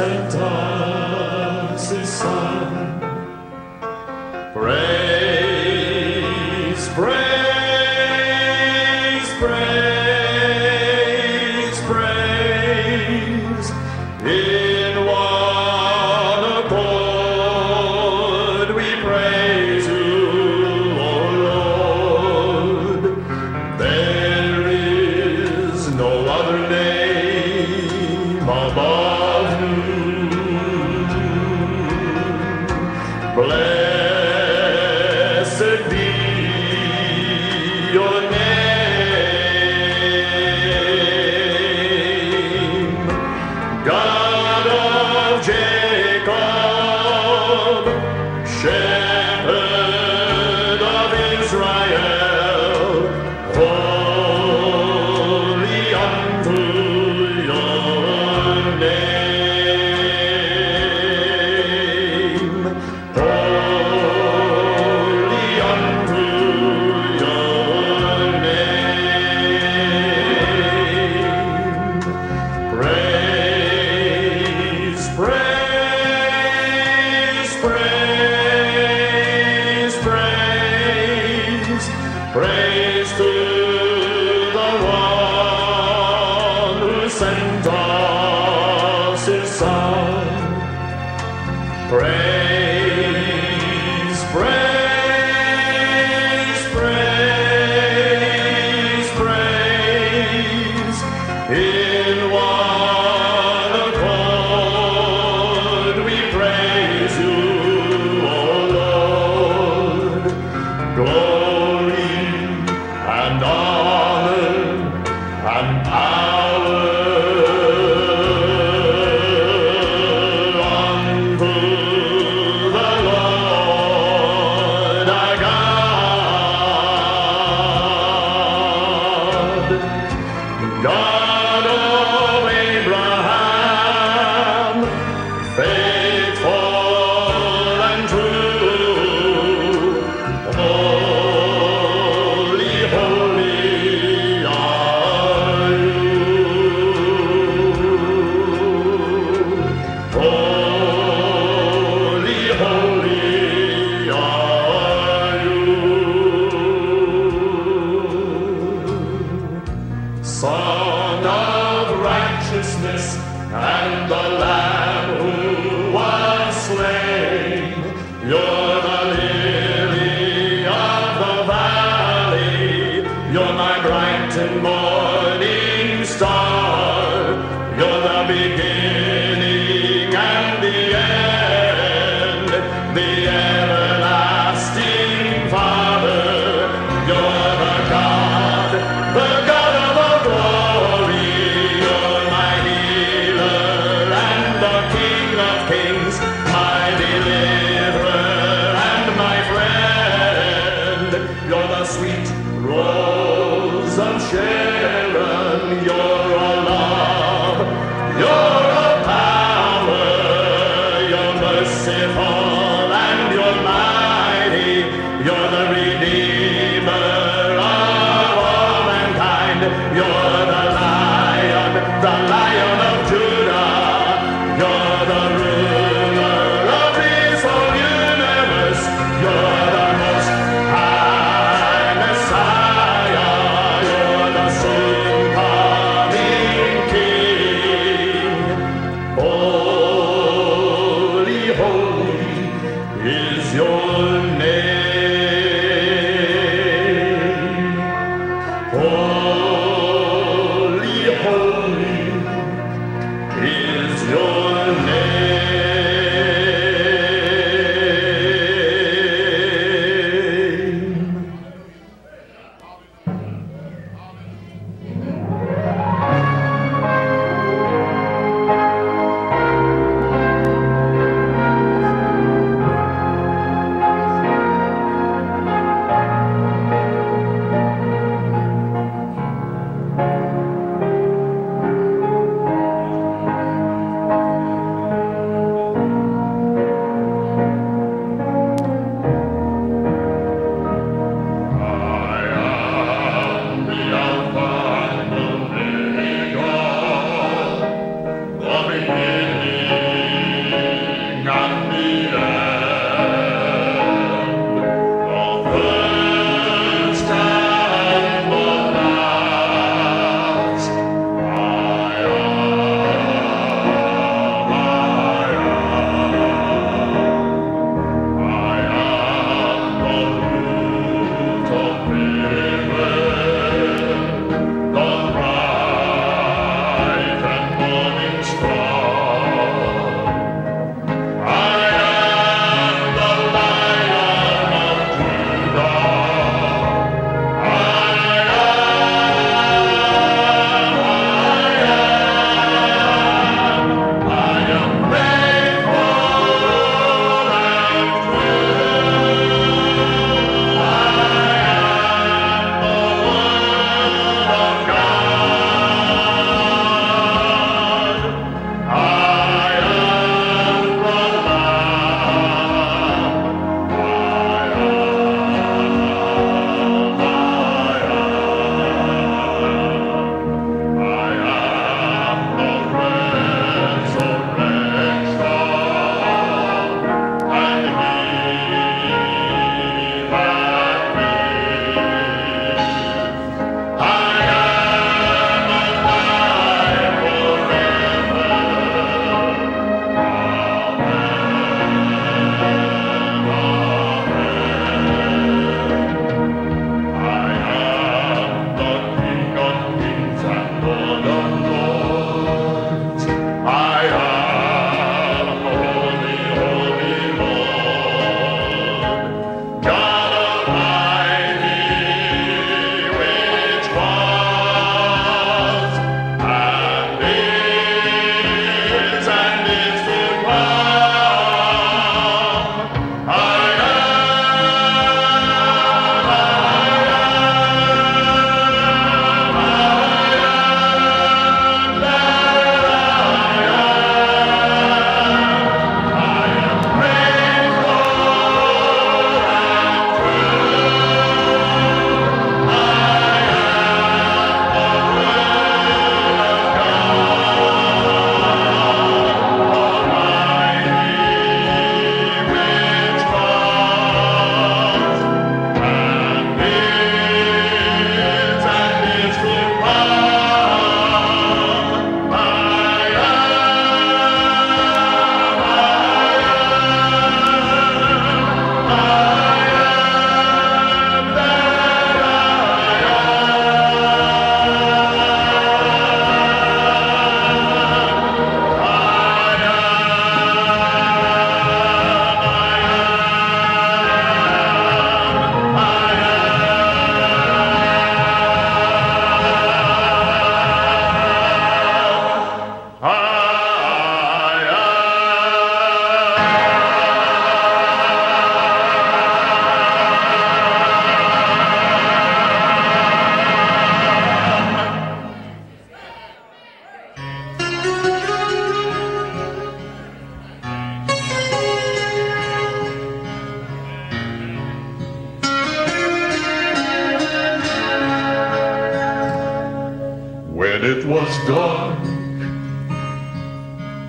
Saint Thomas his son. Praise, praise, praise, praise, in one accord we praise you, O Lord. There is no other name above you. Bless holy, holy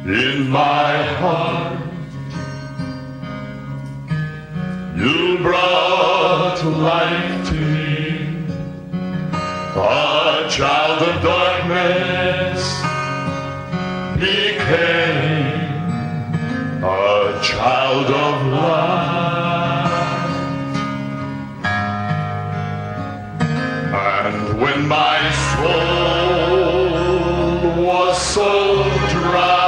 in my heart. You brought light to me, a child of darkness became a child of light. And when my soul was so dry,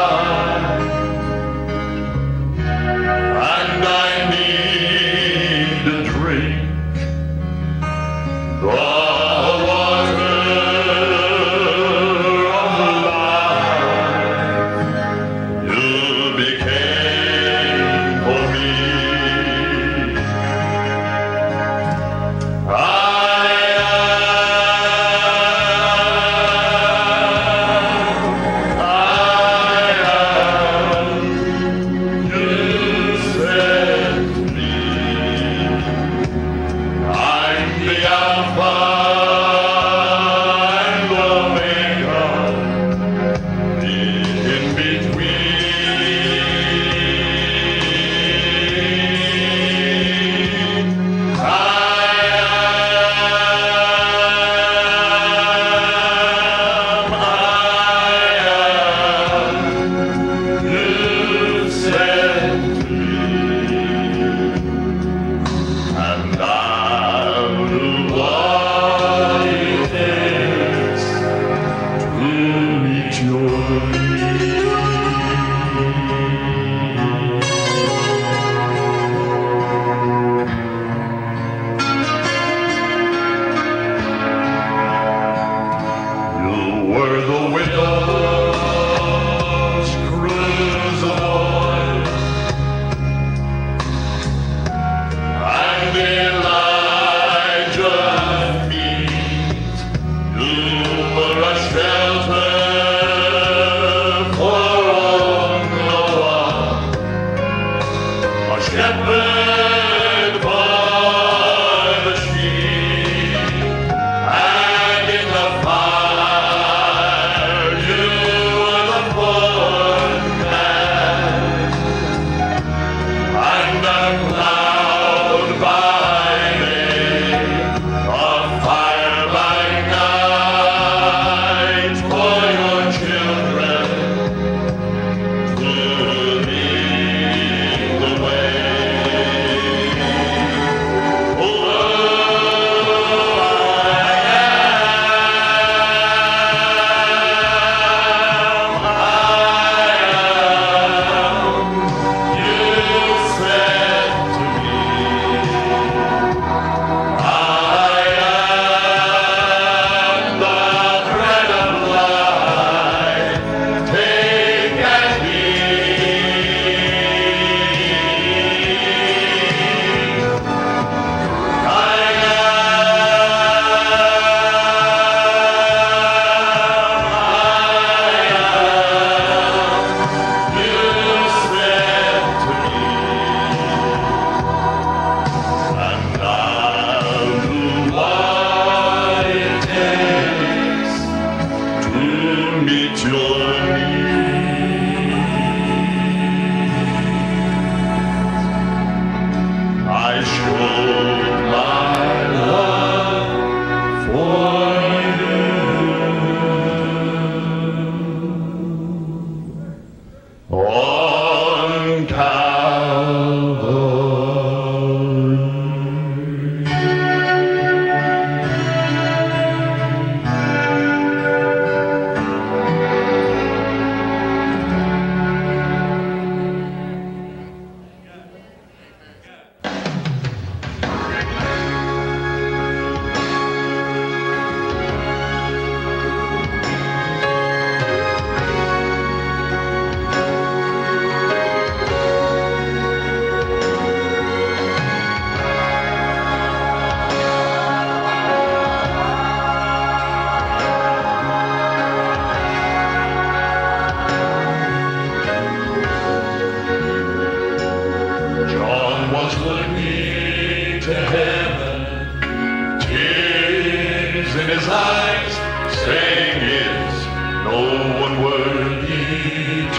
saying it's no one worthy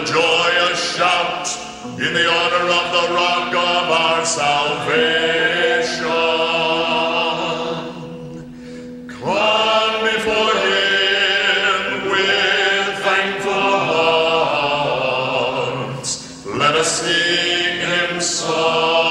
a joyous shout in the honor of the rock of our salvation. Come before him with thankful hearts. Let us sing him songs.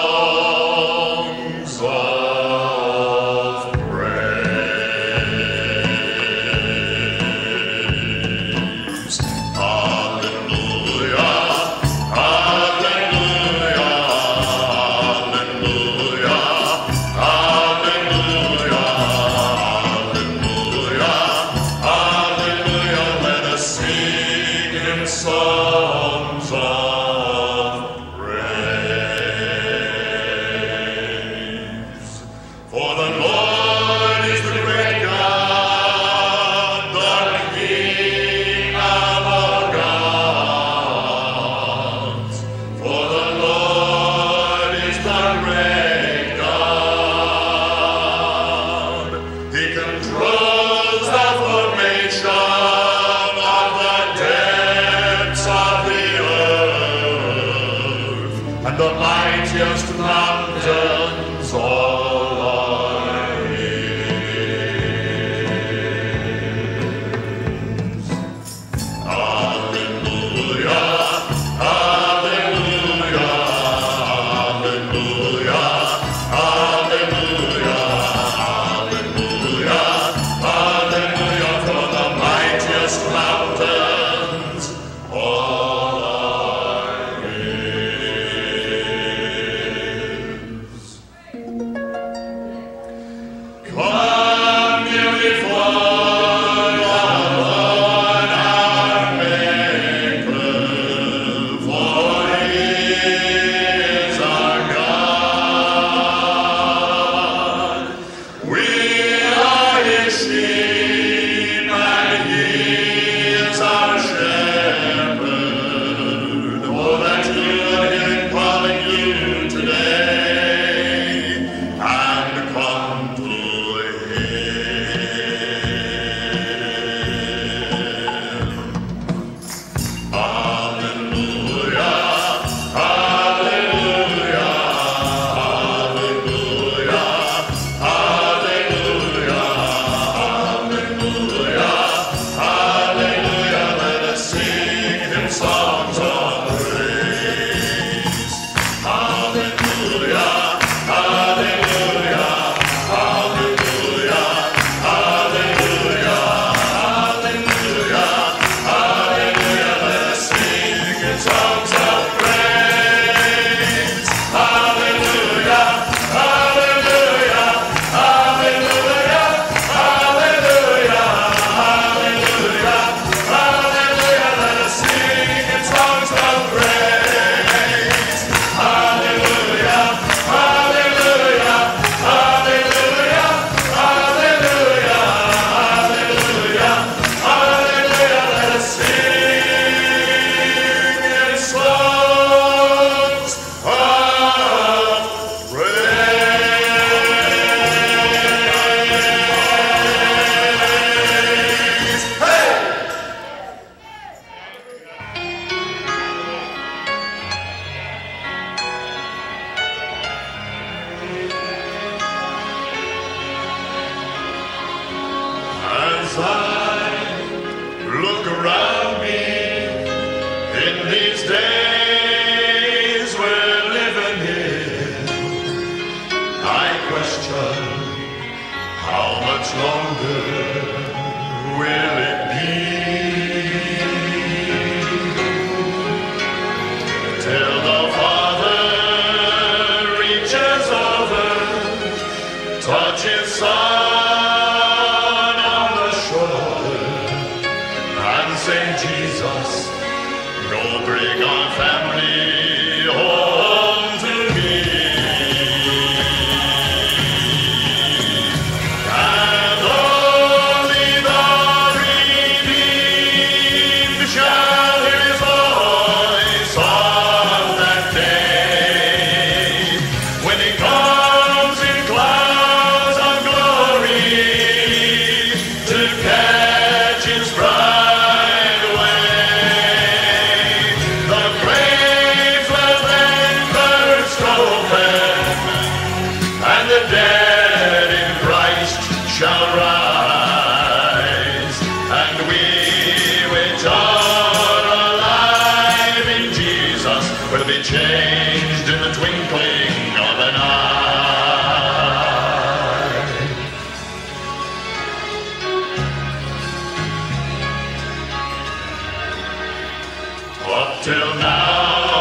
Till now,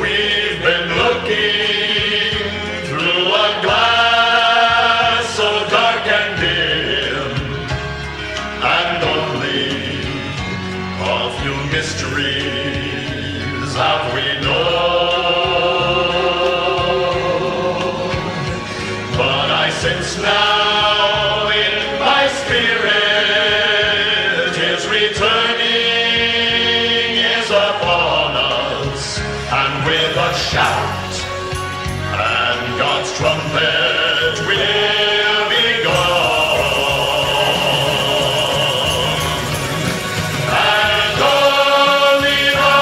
we've been looking through a glass so dark and dim, and only a few mysteries have we known. But I sense now in my spirit is returning. Shout, and God's trumpet will be gone, and only the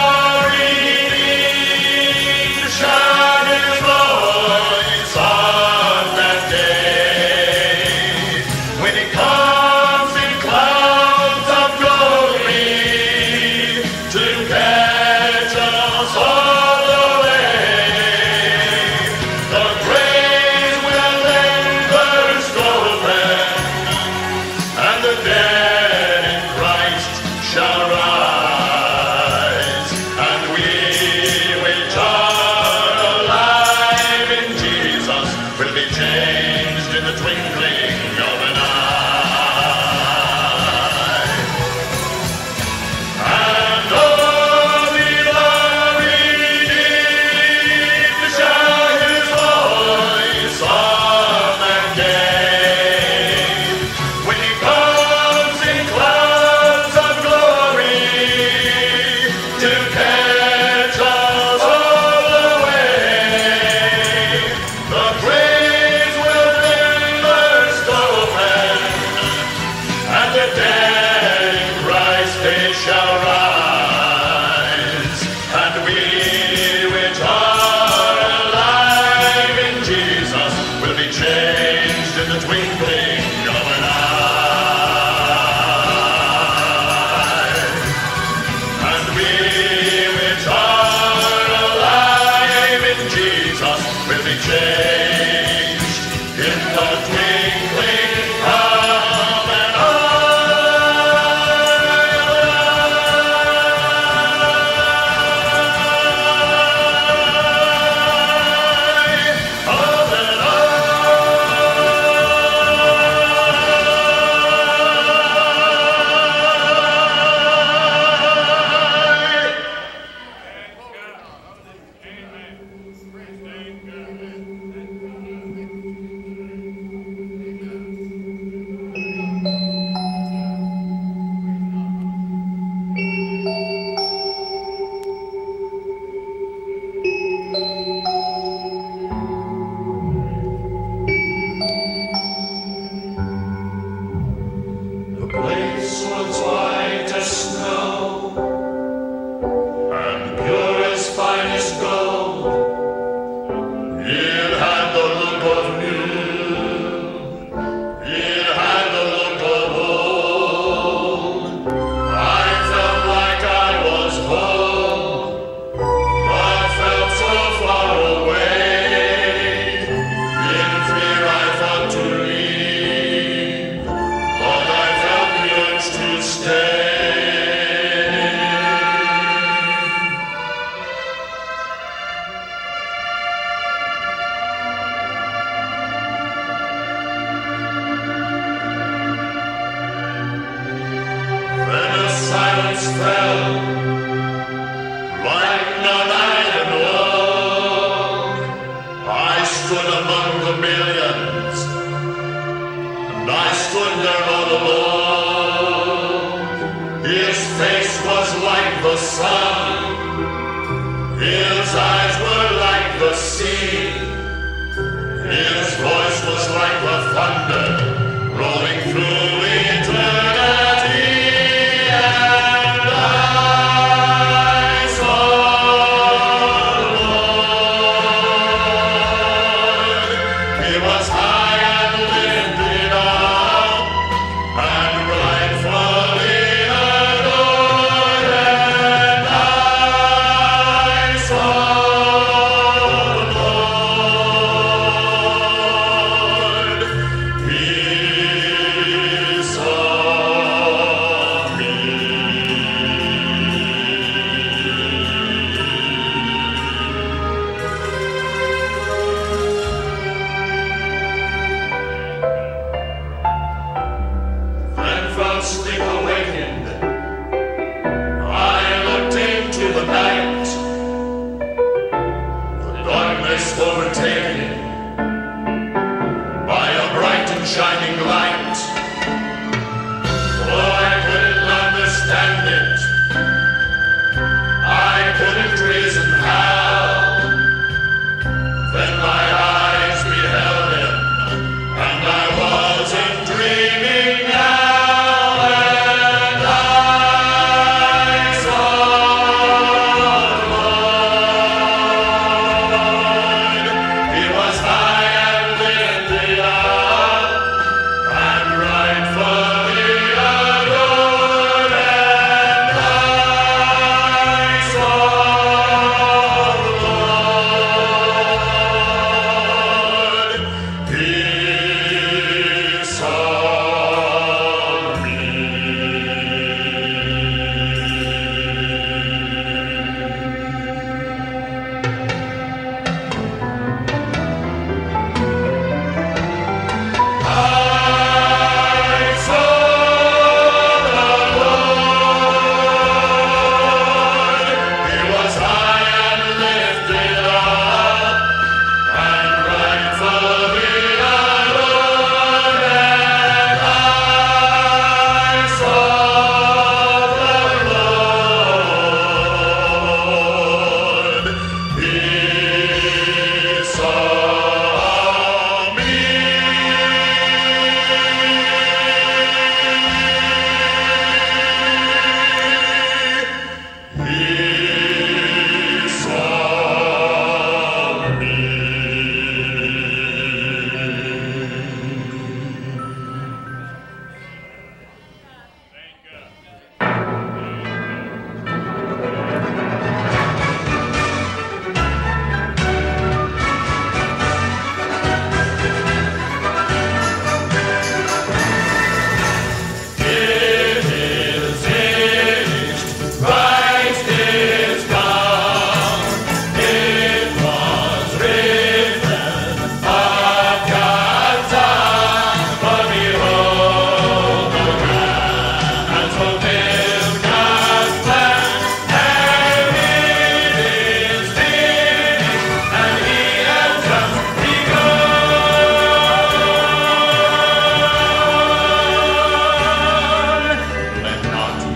redeemed shall rejoice on that day, when it comes in clouds of glory to catch us all. Yeah.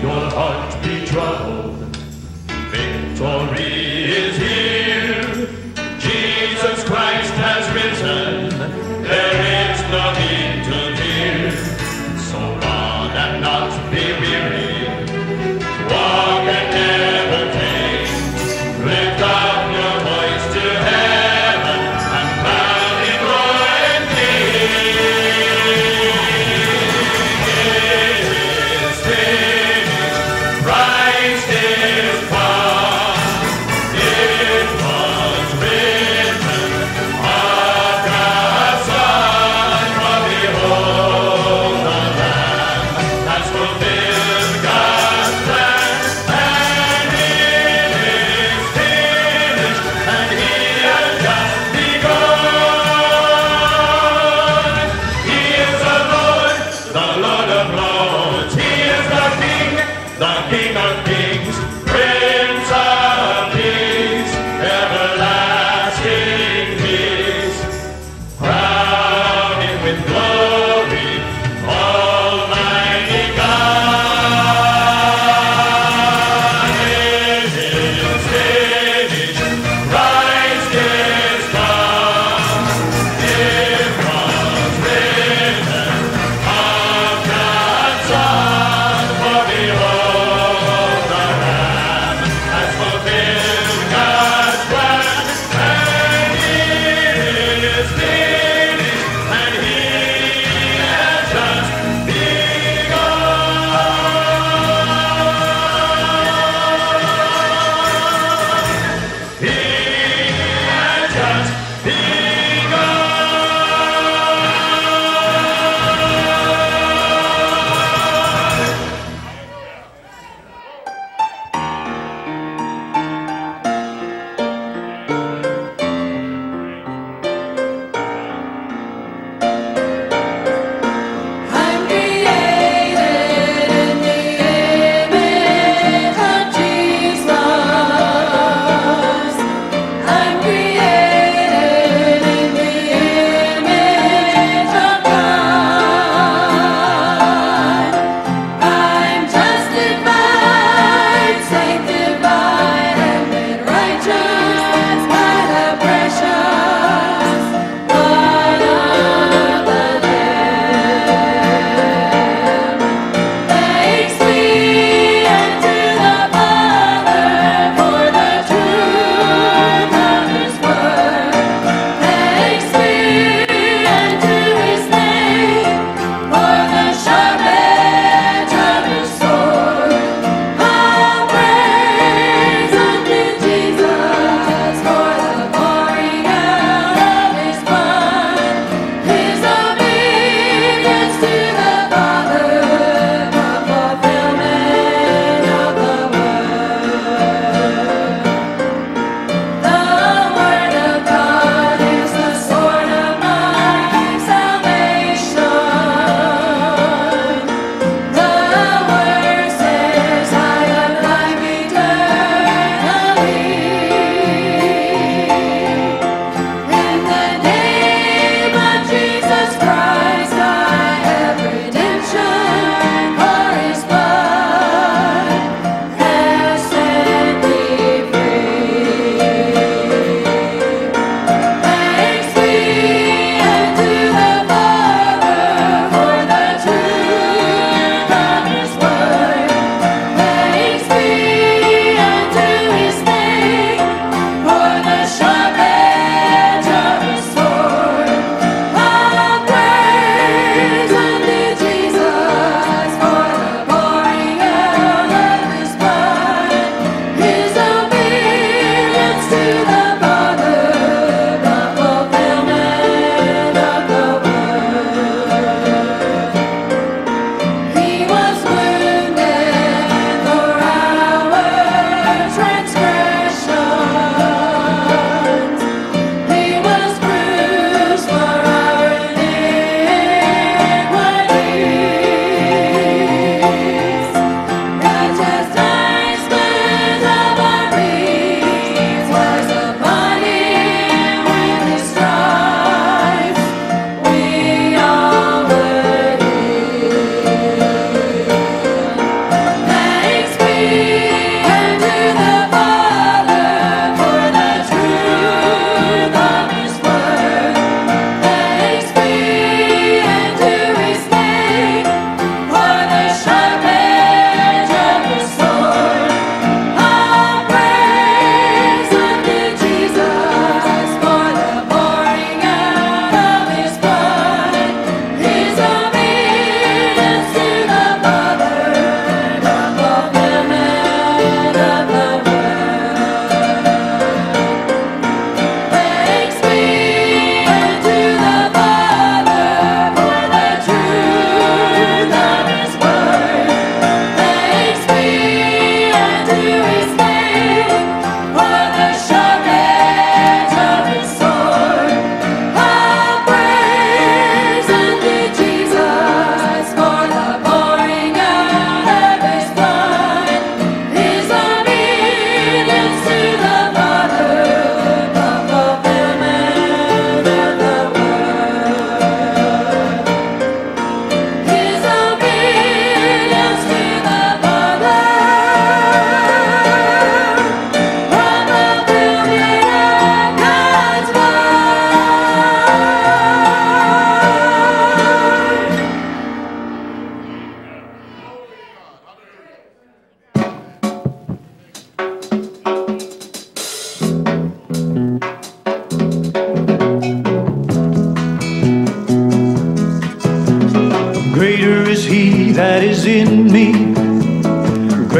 your heart be troubled. Victory is here. Jesus Christ has risen. There is nothing to fear. So run and not be weary. Walk and never faint. Lift up your voice to heaven and crown Him Lord and King. His finished, Christ is past. It was written of God's Son, for behold the Lamb has fulfilled God's plan. And it is finished, and He has just begun. He is the Lord, the Lord of Lords. He is the King, the King of Kings, Prince of Peace, everlasting peace. Crown Him with glory, Almighty God. It is finished, Christ is come. It was written of God's Son, for behold the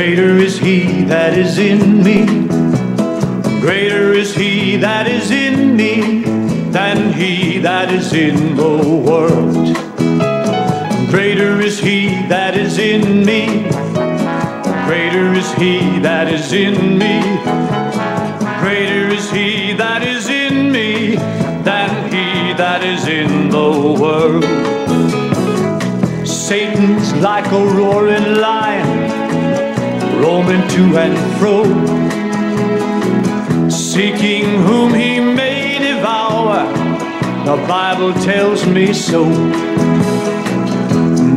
Greater is he that is in me. Greater is he that is in me than he that is in the world. Greater is he that is in me. Greater is he that is in me. Greater is he that is in me than he that is in the world. Satan's like a roaring lion, roaming to and fro, seeking whom he may devour. The Bible tells me so.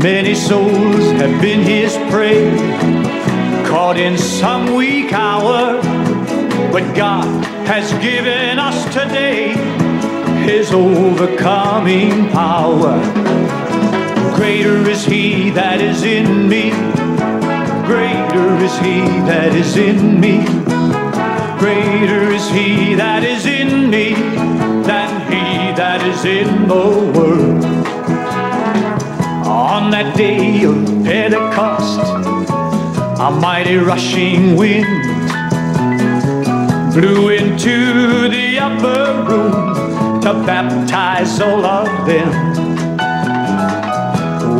Many souls have been his prey, caught in some weak hour. But God has given us today his overcoming power. Greater is he that is in me. Greater is he that is in me. Greater is he that is in me than he that is in the world. On that day of Pentecost, a mighty rushing wind blew into the upper room to baptize all of them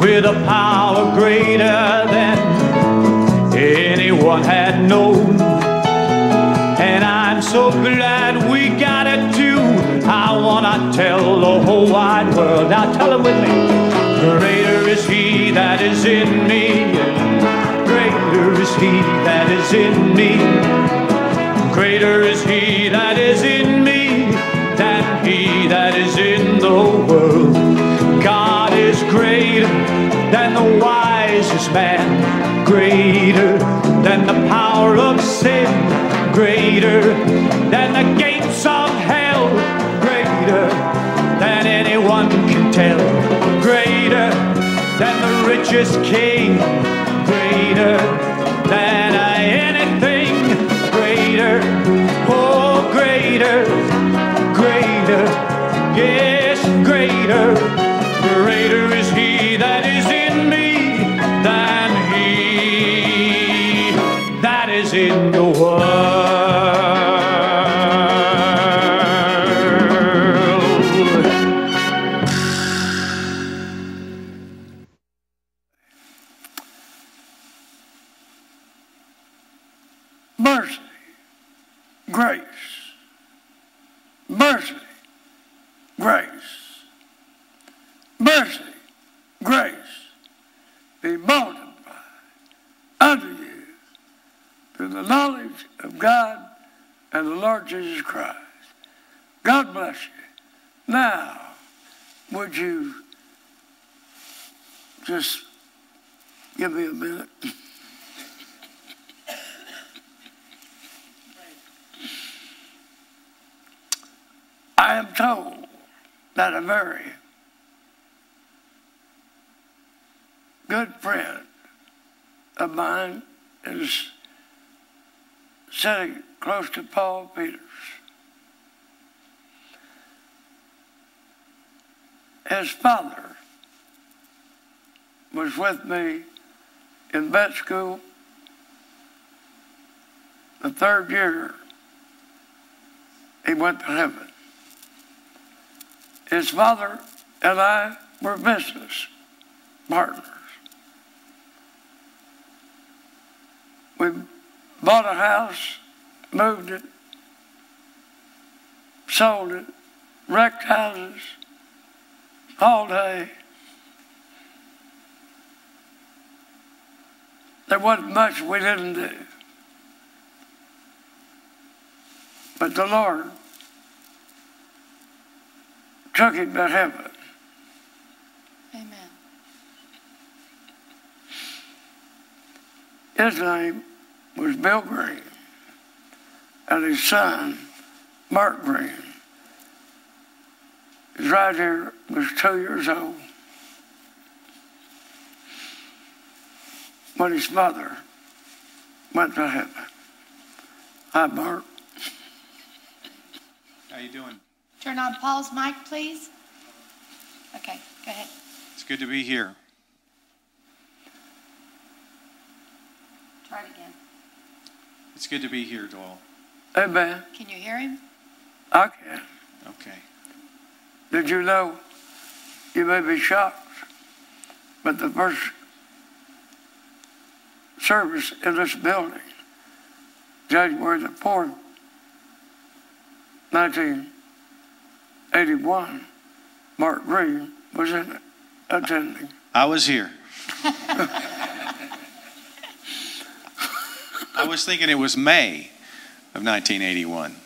with a power greater than anyone had known. And I'm so glad we got it too. I wanna tell the whole wide world. Now tell it with me. Greater is he that is in me. Greater is he that is in me. Greater is he that is in me than he that is in the world. God is greater than the wisest man, greater than the power of sin, greater than the gates of hell, greater than anyone can tell, greater than the richest king, greater than anything, greater, oh greater, greater, yes greater, greater is he that is in me than is in the world. Mercy, grace, mercy, grace, mercy, grace, be multiplied unto you to the knowledge of God and the Lord Jesus Christ. God bless you. Now, would you just give me a minute? I am told that a very good friend of mine is sitting close to Paul Peters. His father was with me in vet school the third year he went to heaven. His father and I were business partners. We bought a house, moved it, sold it, wrecked houses, hauled hay. There wasn't much we didn't do. But the Lord took him to heaven. Amen. His name was Bill Green and his son, Mark Green. He's right here, was two years old when his mother went to heaven. Hi, Mark. How you doing? Turn on Paul's mic, please. Okay, go ahead. It's good to be here. Try it again. It's good to be here, Doyle. Amen. Can you hear him? I can. Okay. Did you know, you may be shocked, but the first service in this building, January the fourth, nineteen eighty-one, Mark Green was in it, attending. I was here. I was thinking it was May of nineteen eighty-one.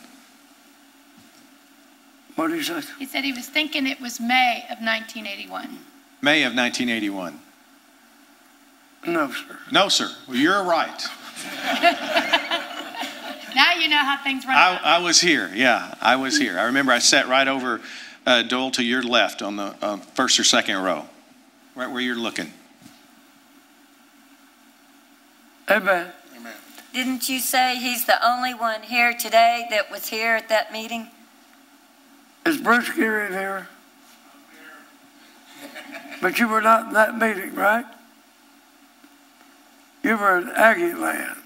What did he say? He said he was thinking it was May of nineteen eighty-one. May of nineteen eighty-one. No, sir. No, sir. Well, you're right. Now you know how things run. I, I was here. Yeah, I was here. I remember I sat right over uh, Doyle to your left on the uh, first or second row, right where you're looking. Amen. Amen. Didn't you say he's the only one here today that was here at that meeting? Is Bruce Geary there? But you were not in that meeting, right? You were in Aggie Land.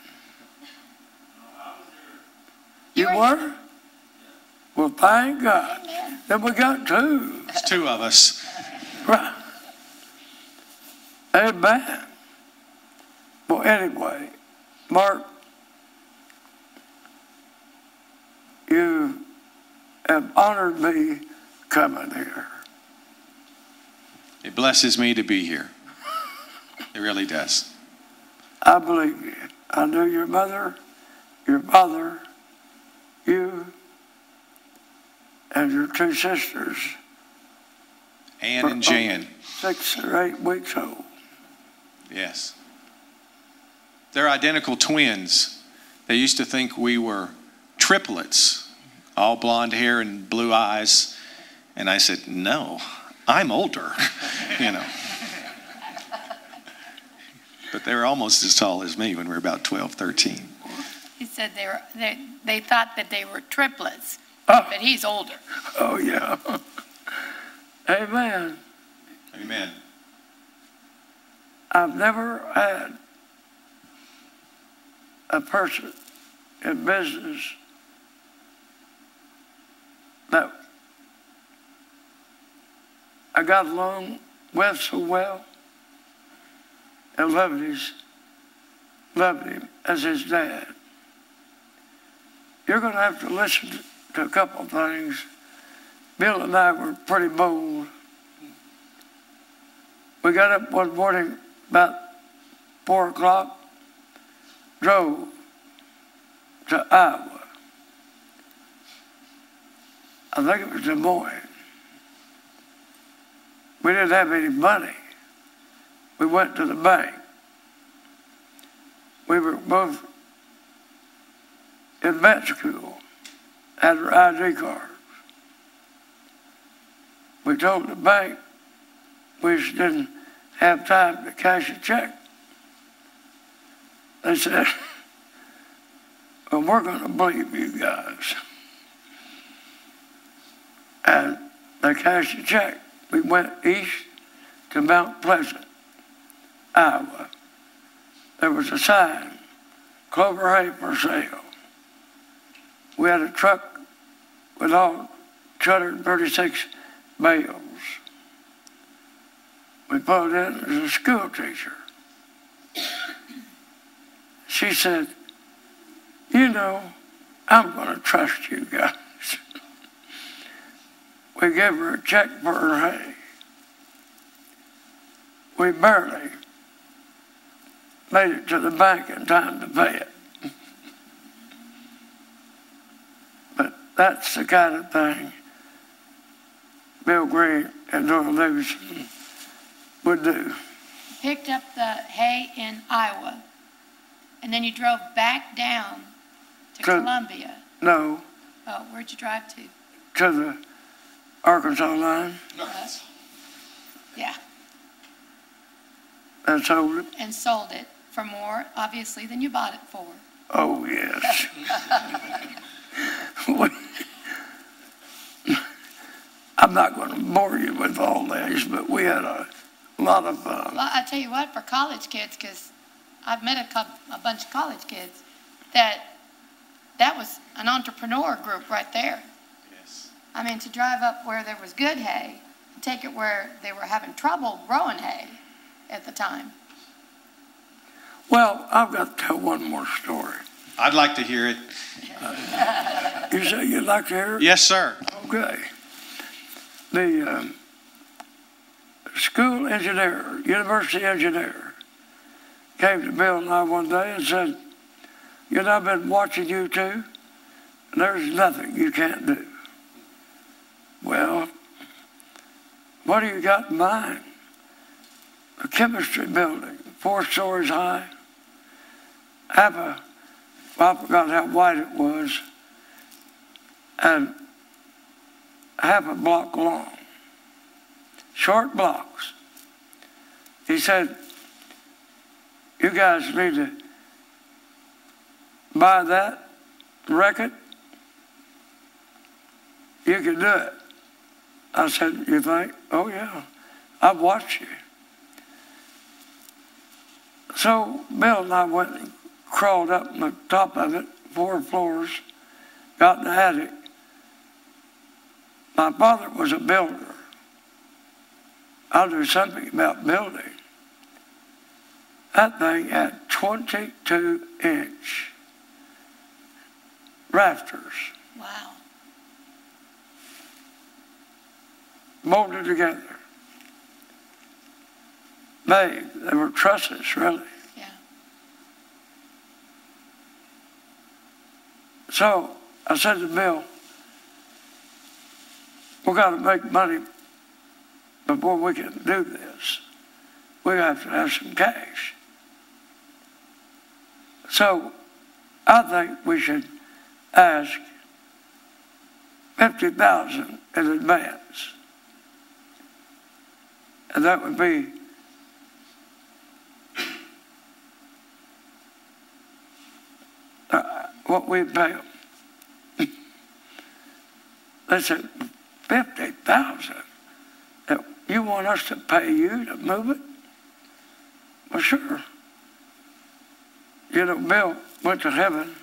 You were? Well, thank God. Then we got two. It's two of us. Right. Amen. Well, anyway, Mark, you have honored me coming here. It blesses me to be here. It really does. I believe you. I knew your mother, your father, you, and your two sisters. Ann and Jan. Six or eight weeks old. Yes. They're identical twins. They used to think we were triplets, all blonde hair and blue eyes. And I said, no, I'm older, you know. But they were almost as tall as me when we were about twelve, thirteen. He said they were, they, they thought that they were triplets, oh. But he's older. Oh, yeah. Amen. Amen. I've never had a person in business that I got along with so well and loved, his, loved him as his dad. You're going to have to listen to a couple of things. Bill and I were pretty bold. We got up one morning about four o'clock, drove to Iowa. I think it was Des Moines. We didn't have any money. We went to the bank. We were both in vet school, had our I D cards. We told the bank we just didn't have time to cash a check. They said, well, we're going to believe you guys. And they cashed a check. We went east to Mount Pleasant, Iowa. There was a sign, clover hay for sale. We had a truck with all two hundred thirty-six bales. We pulled in as a school teacher. She said, you know, I'm going to trust you guys. We gave her a check for her hay. We barely made it to the bank in time to pay it. But that's the kind of thing Bill Green and Doyle Davidson would do. Picked up the hay in Iowa, and then you drove back down to, to Columbia. No. Oh, where'd you drive to? To the Arkansas line. Uh, yeah. And sold it. And sold it for more, obviously, than you bought it for. Oh, yes. I'm not going to bore you with all this, but we had a lot of fun. Well, I tell you what, for college kids, because I've met a, couple, a bunch of college kids that that was an entrepreneur group right there. Yes. I mean, to drive up where there was good hay, and take it where they were having trouble growing hay at the time. Well, I've got to tell one more story. I'd like to hear it. You say you'd like to hear it? Yes, sir. Okay. The um, school engineer, university engineer, came to Bill and I one day and said, you know, I've been watching you two, and there's nothing you can't do. Well, what do you got in mind? A chemistry building, four stories high. Appa, well, I forgot how wide it was, and half a block long. Short blocks. He said, you guys need to buy that, wreck it. You can do it. I said, you think? Oh, yeah. I've watched you. So Bill and I went and crawled up on the top of it, four floors, got in the attic. My father was a builder. I'll do something about building. That thing had twenty-two inch rafters. Wow. Molded together. Made. They were trusses, really. Yeah. So I said to Bill, we've got to make money before we can do this. We have to have some cash. So I think we should ask fifty thousand dollars in advance. And that would be uh, what we pay them. They said, fifty thousand dollars? You want us to pay you to move it? Well, sure. You know, Bill went to heaven.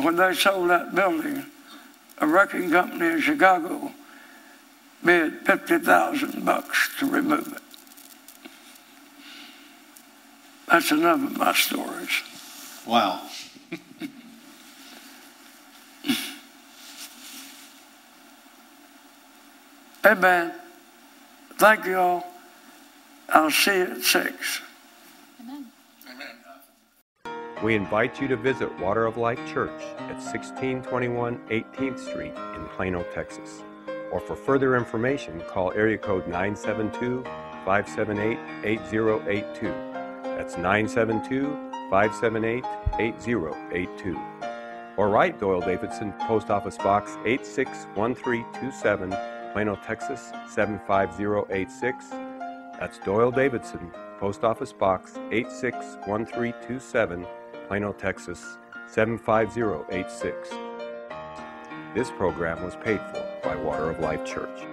When they sold that building, a wrecking company in Chicago bid fifty thousand bucks to remove it. That's enough of my stories. Wow. Amen. Thank you all. I'll see you at six. Amen. Amen. We invite you to visit Water of Life Church at sixteen twenty-one eighteenth Street in Plano, Texas. Or for further information, call area code nine seven two, five seven eight, eight zero eight two. That's nine seven two, five seven eight, eight zero eight two. Or write Doyle Davidson, Post Office Box eight six one three two seven, Plano, Texas seven five zero eight six. That's Doyle Davidson, Post Office Box eight six one three two seven, Plano, Texas seven five zero eight six. This program was paid for by Water of Life Church.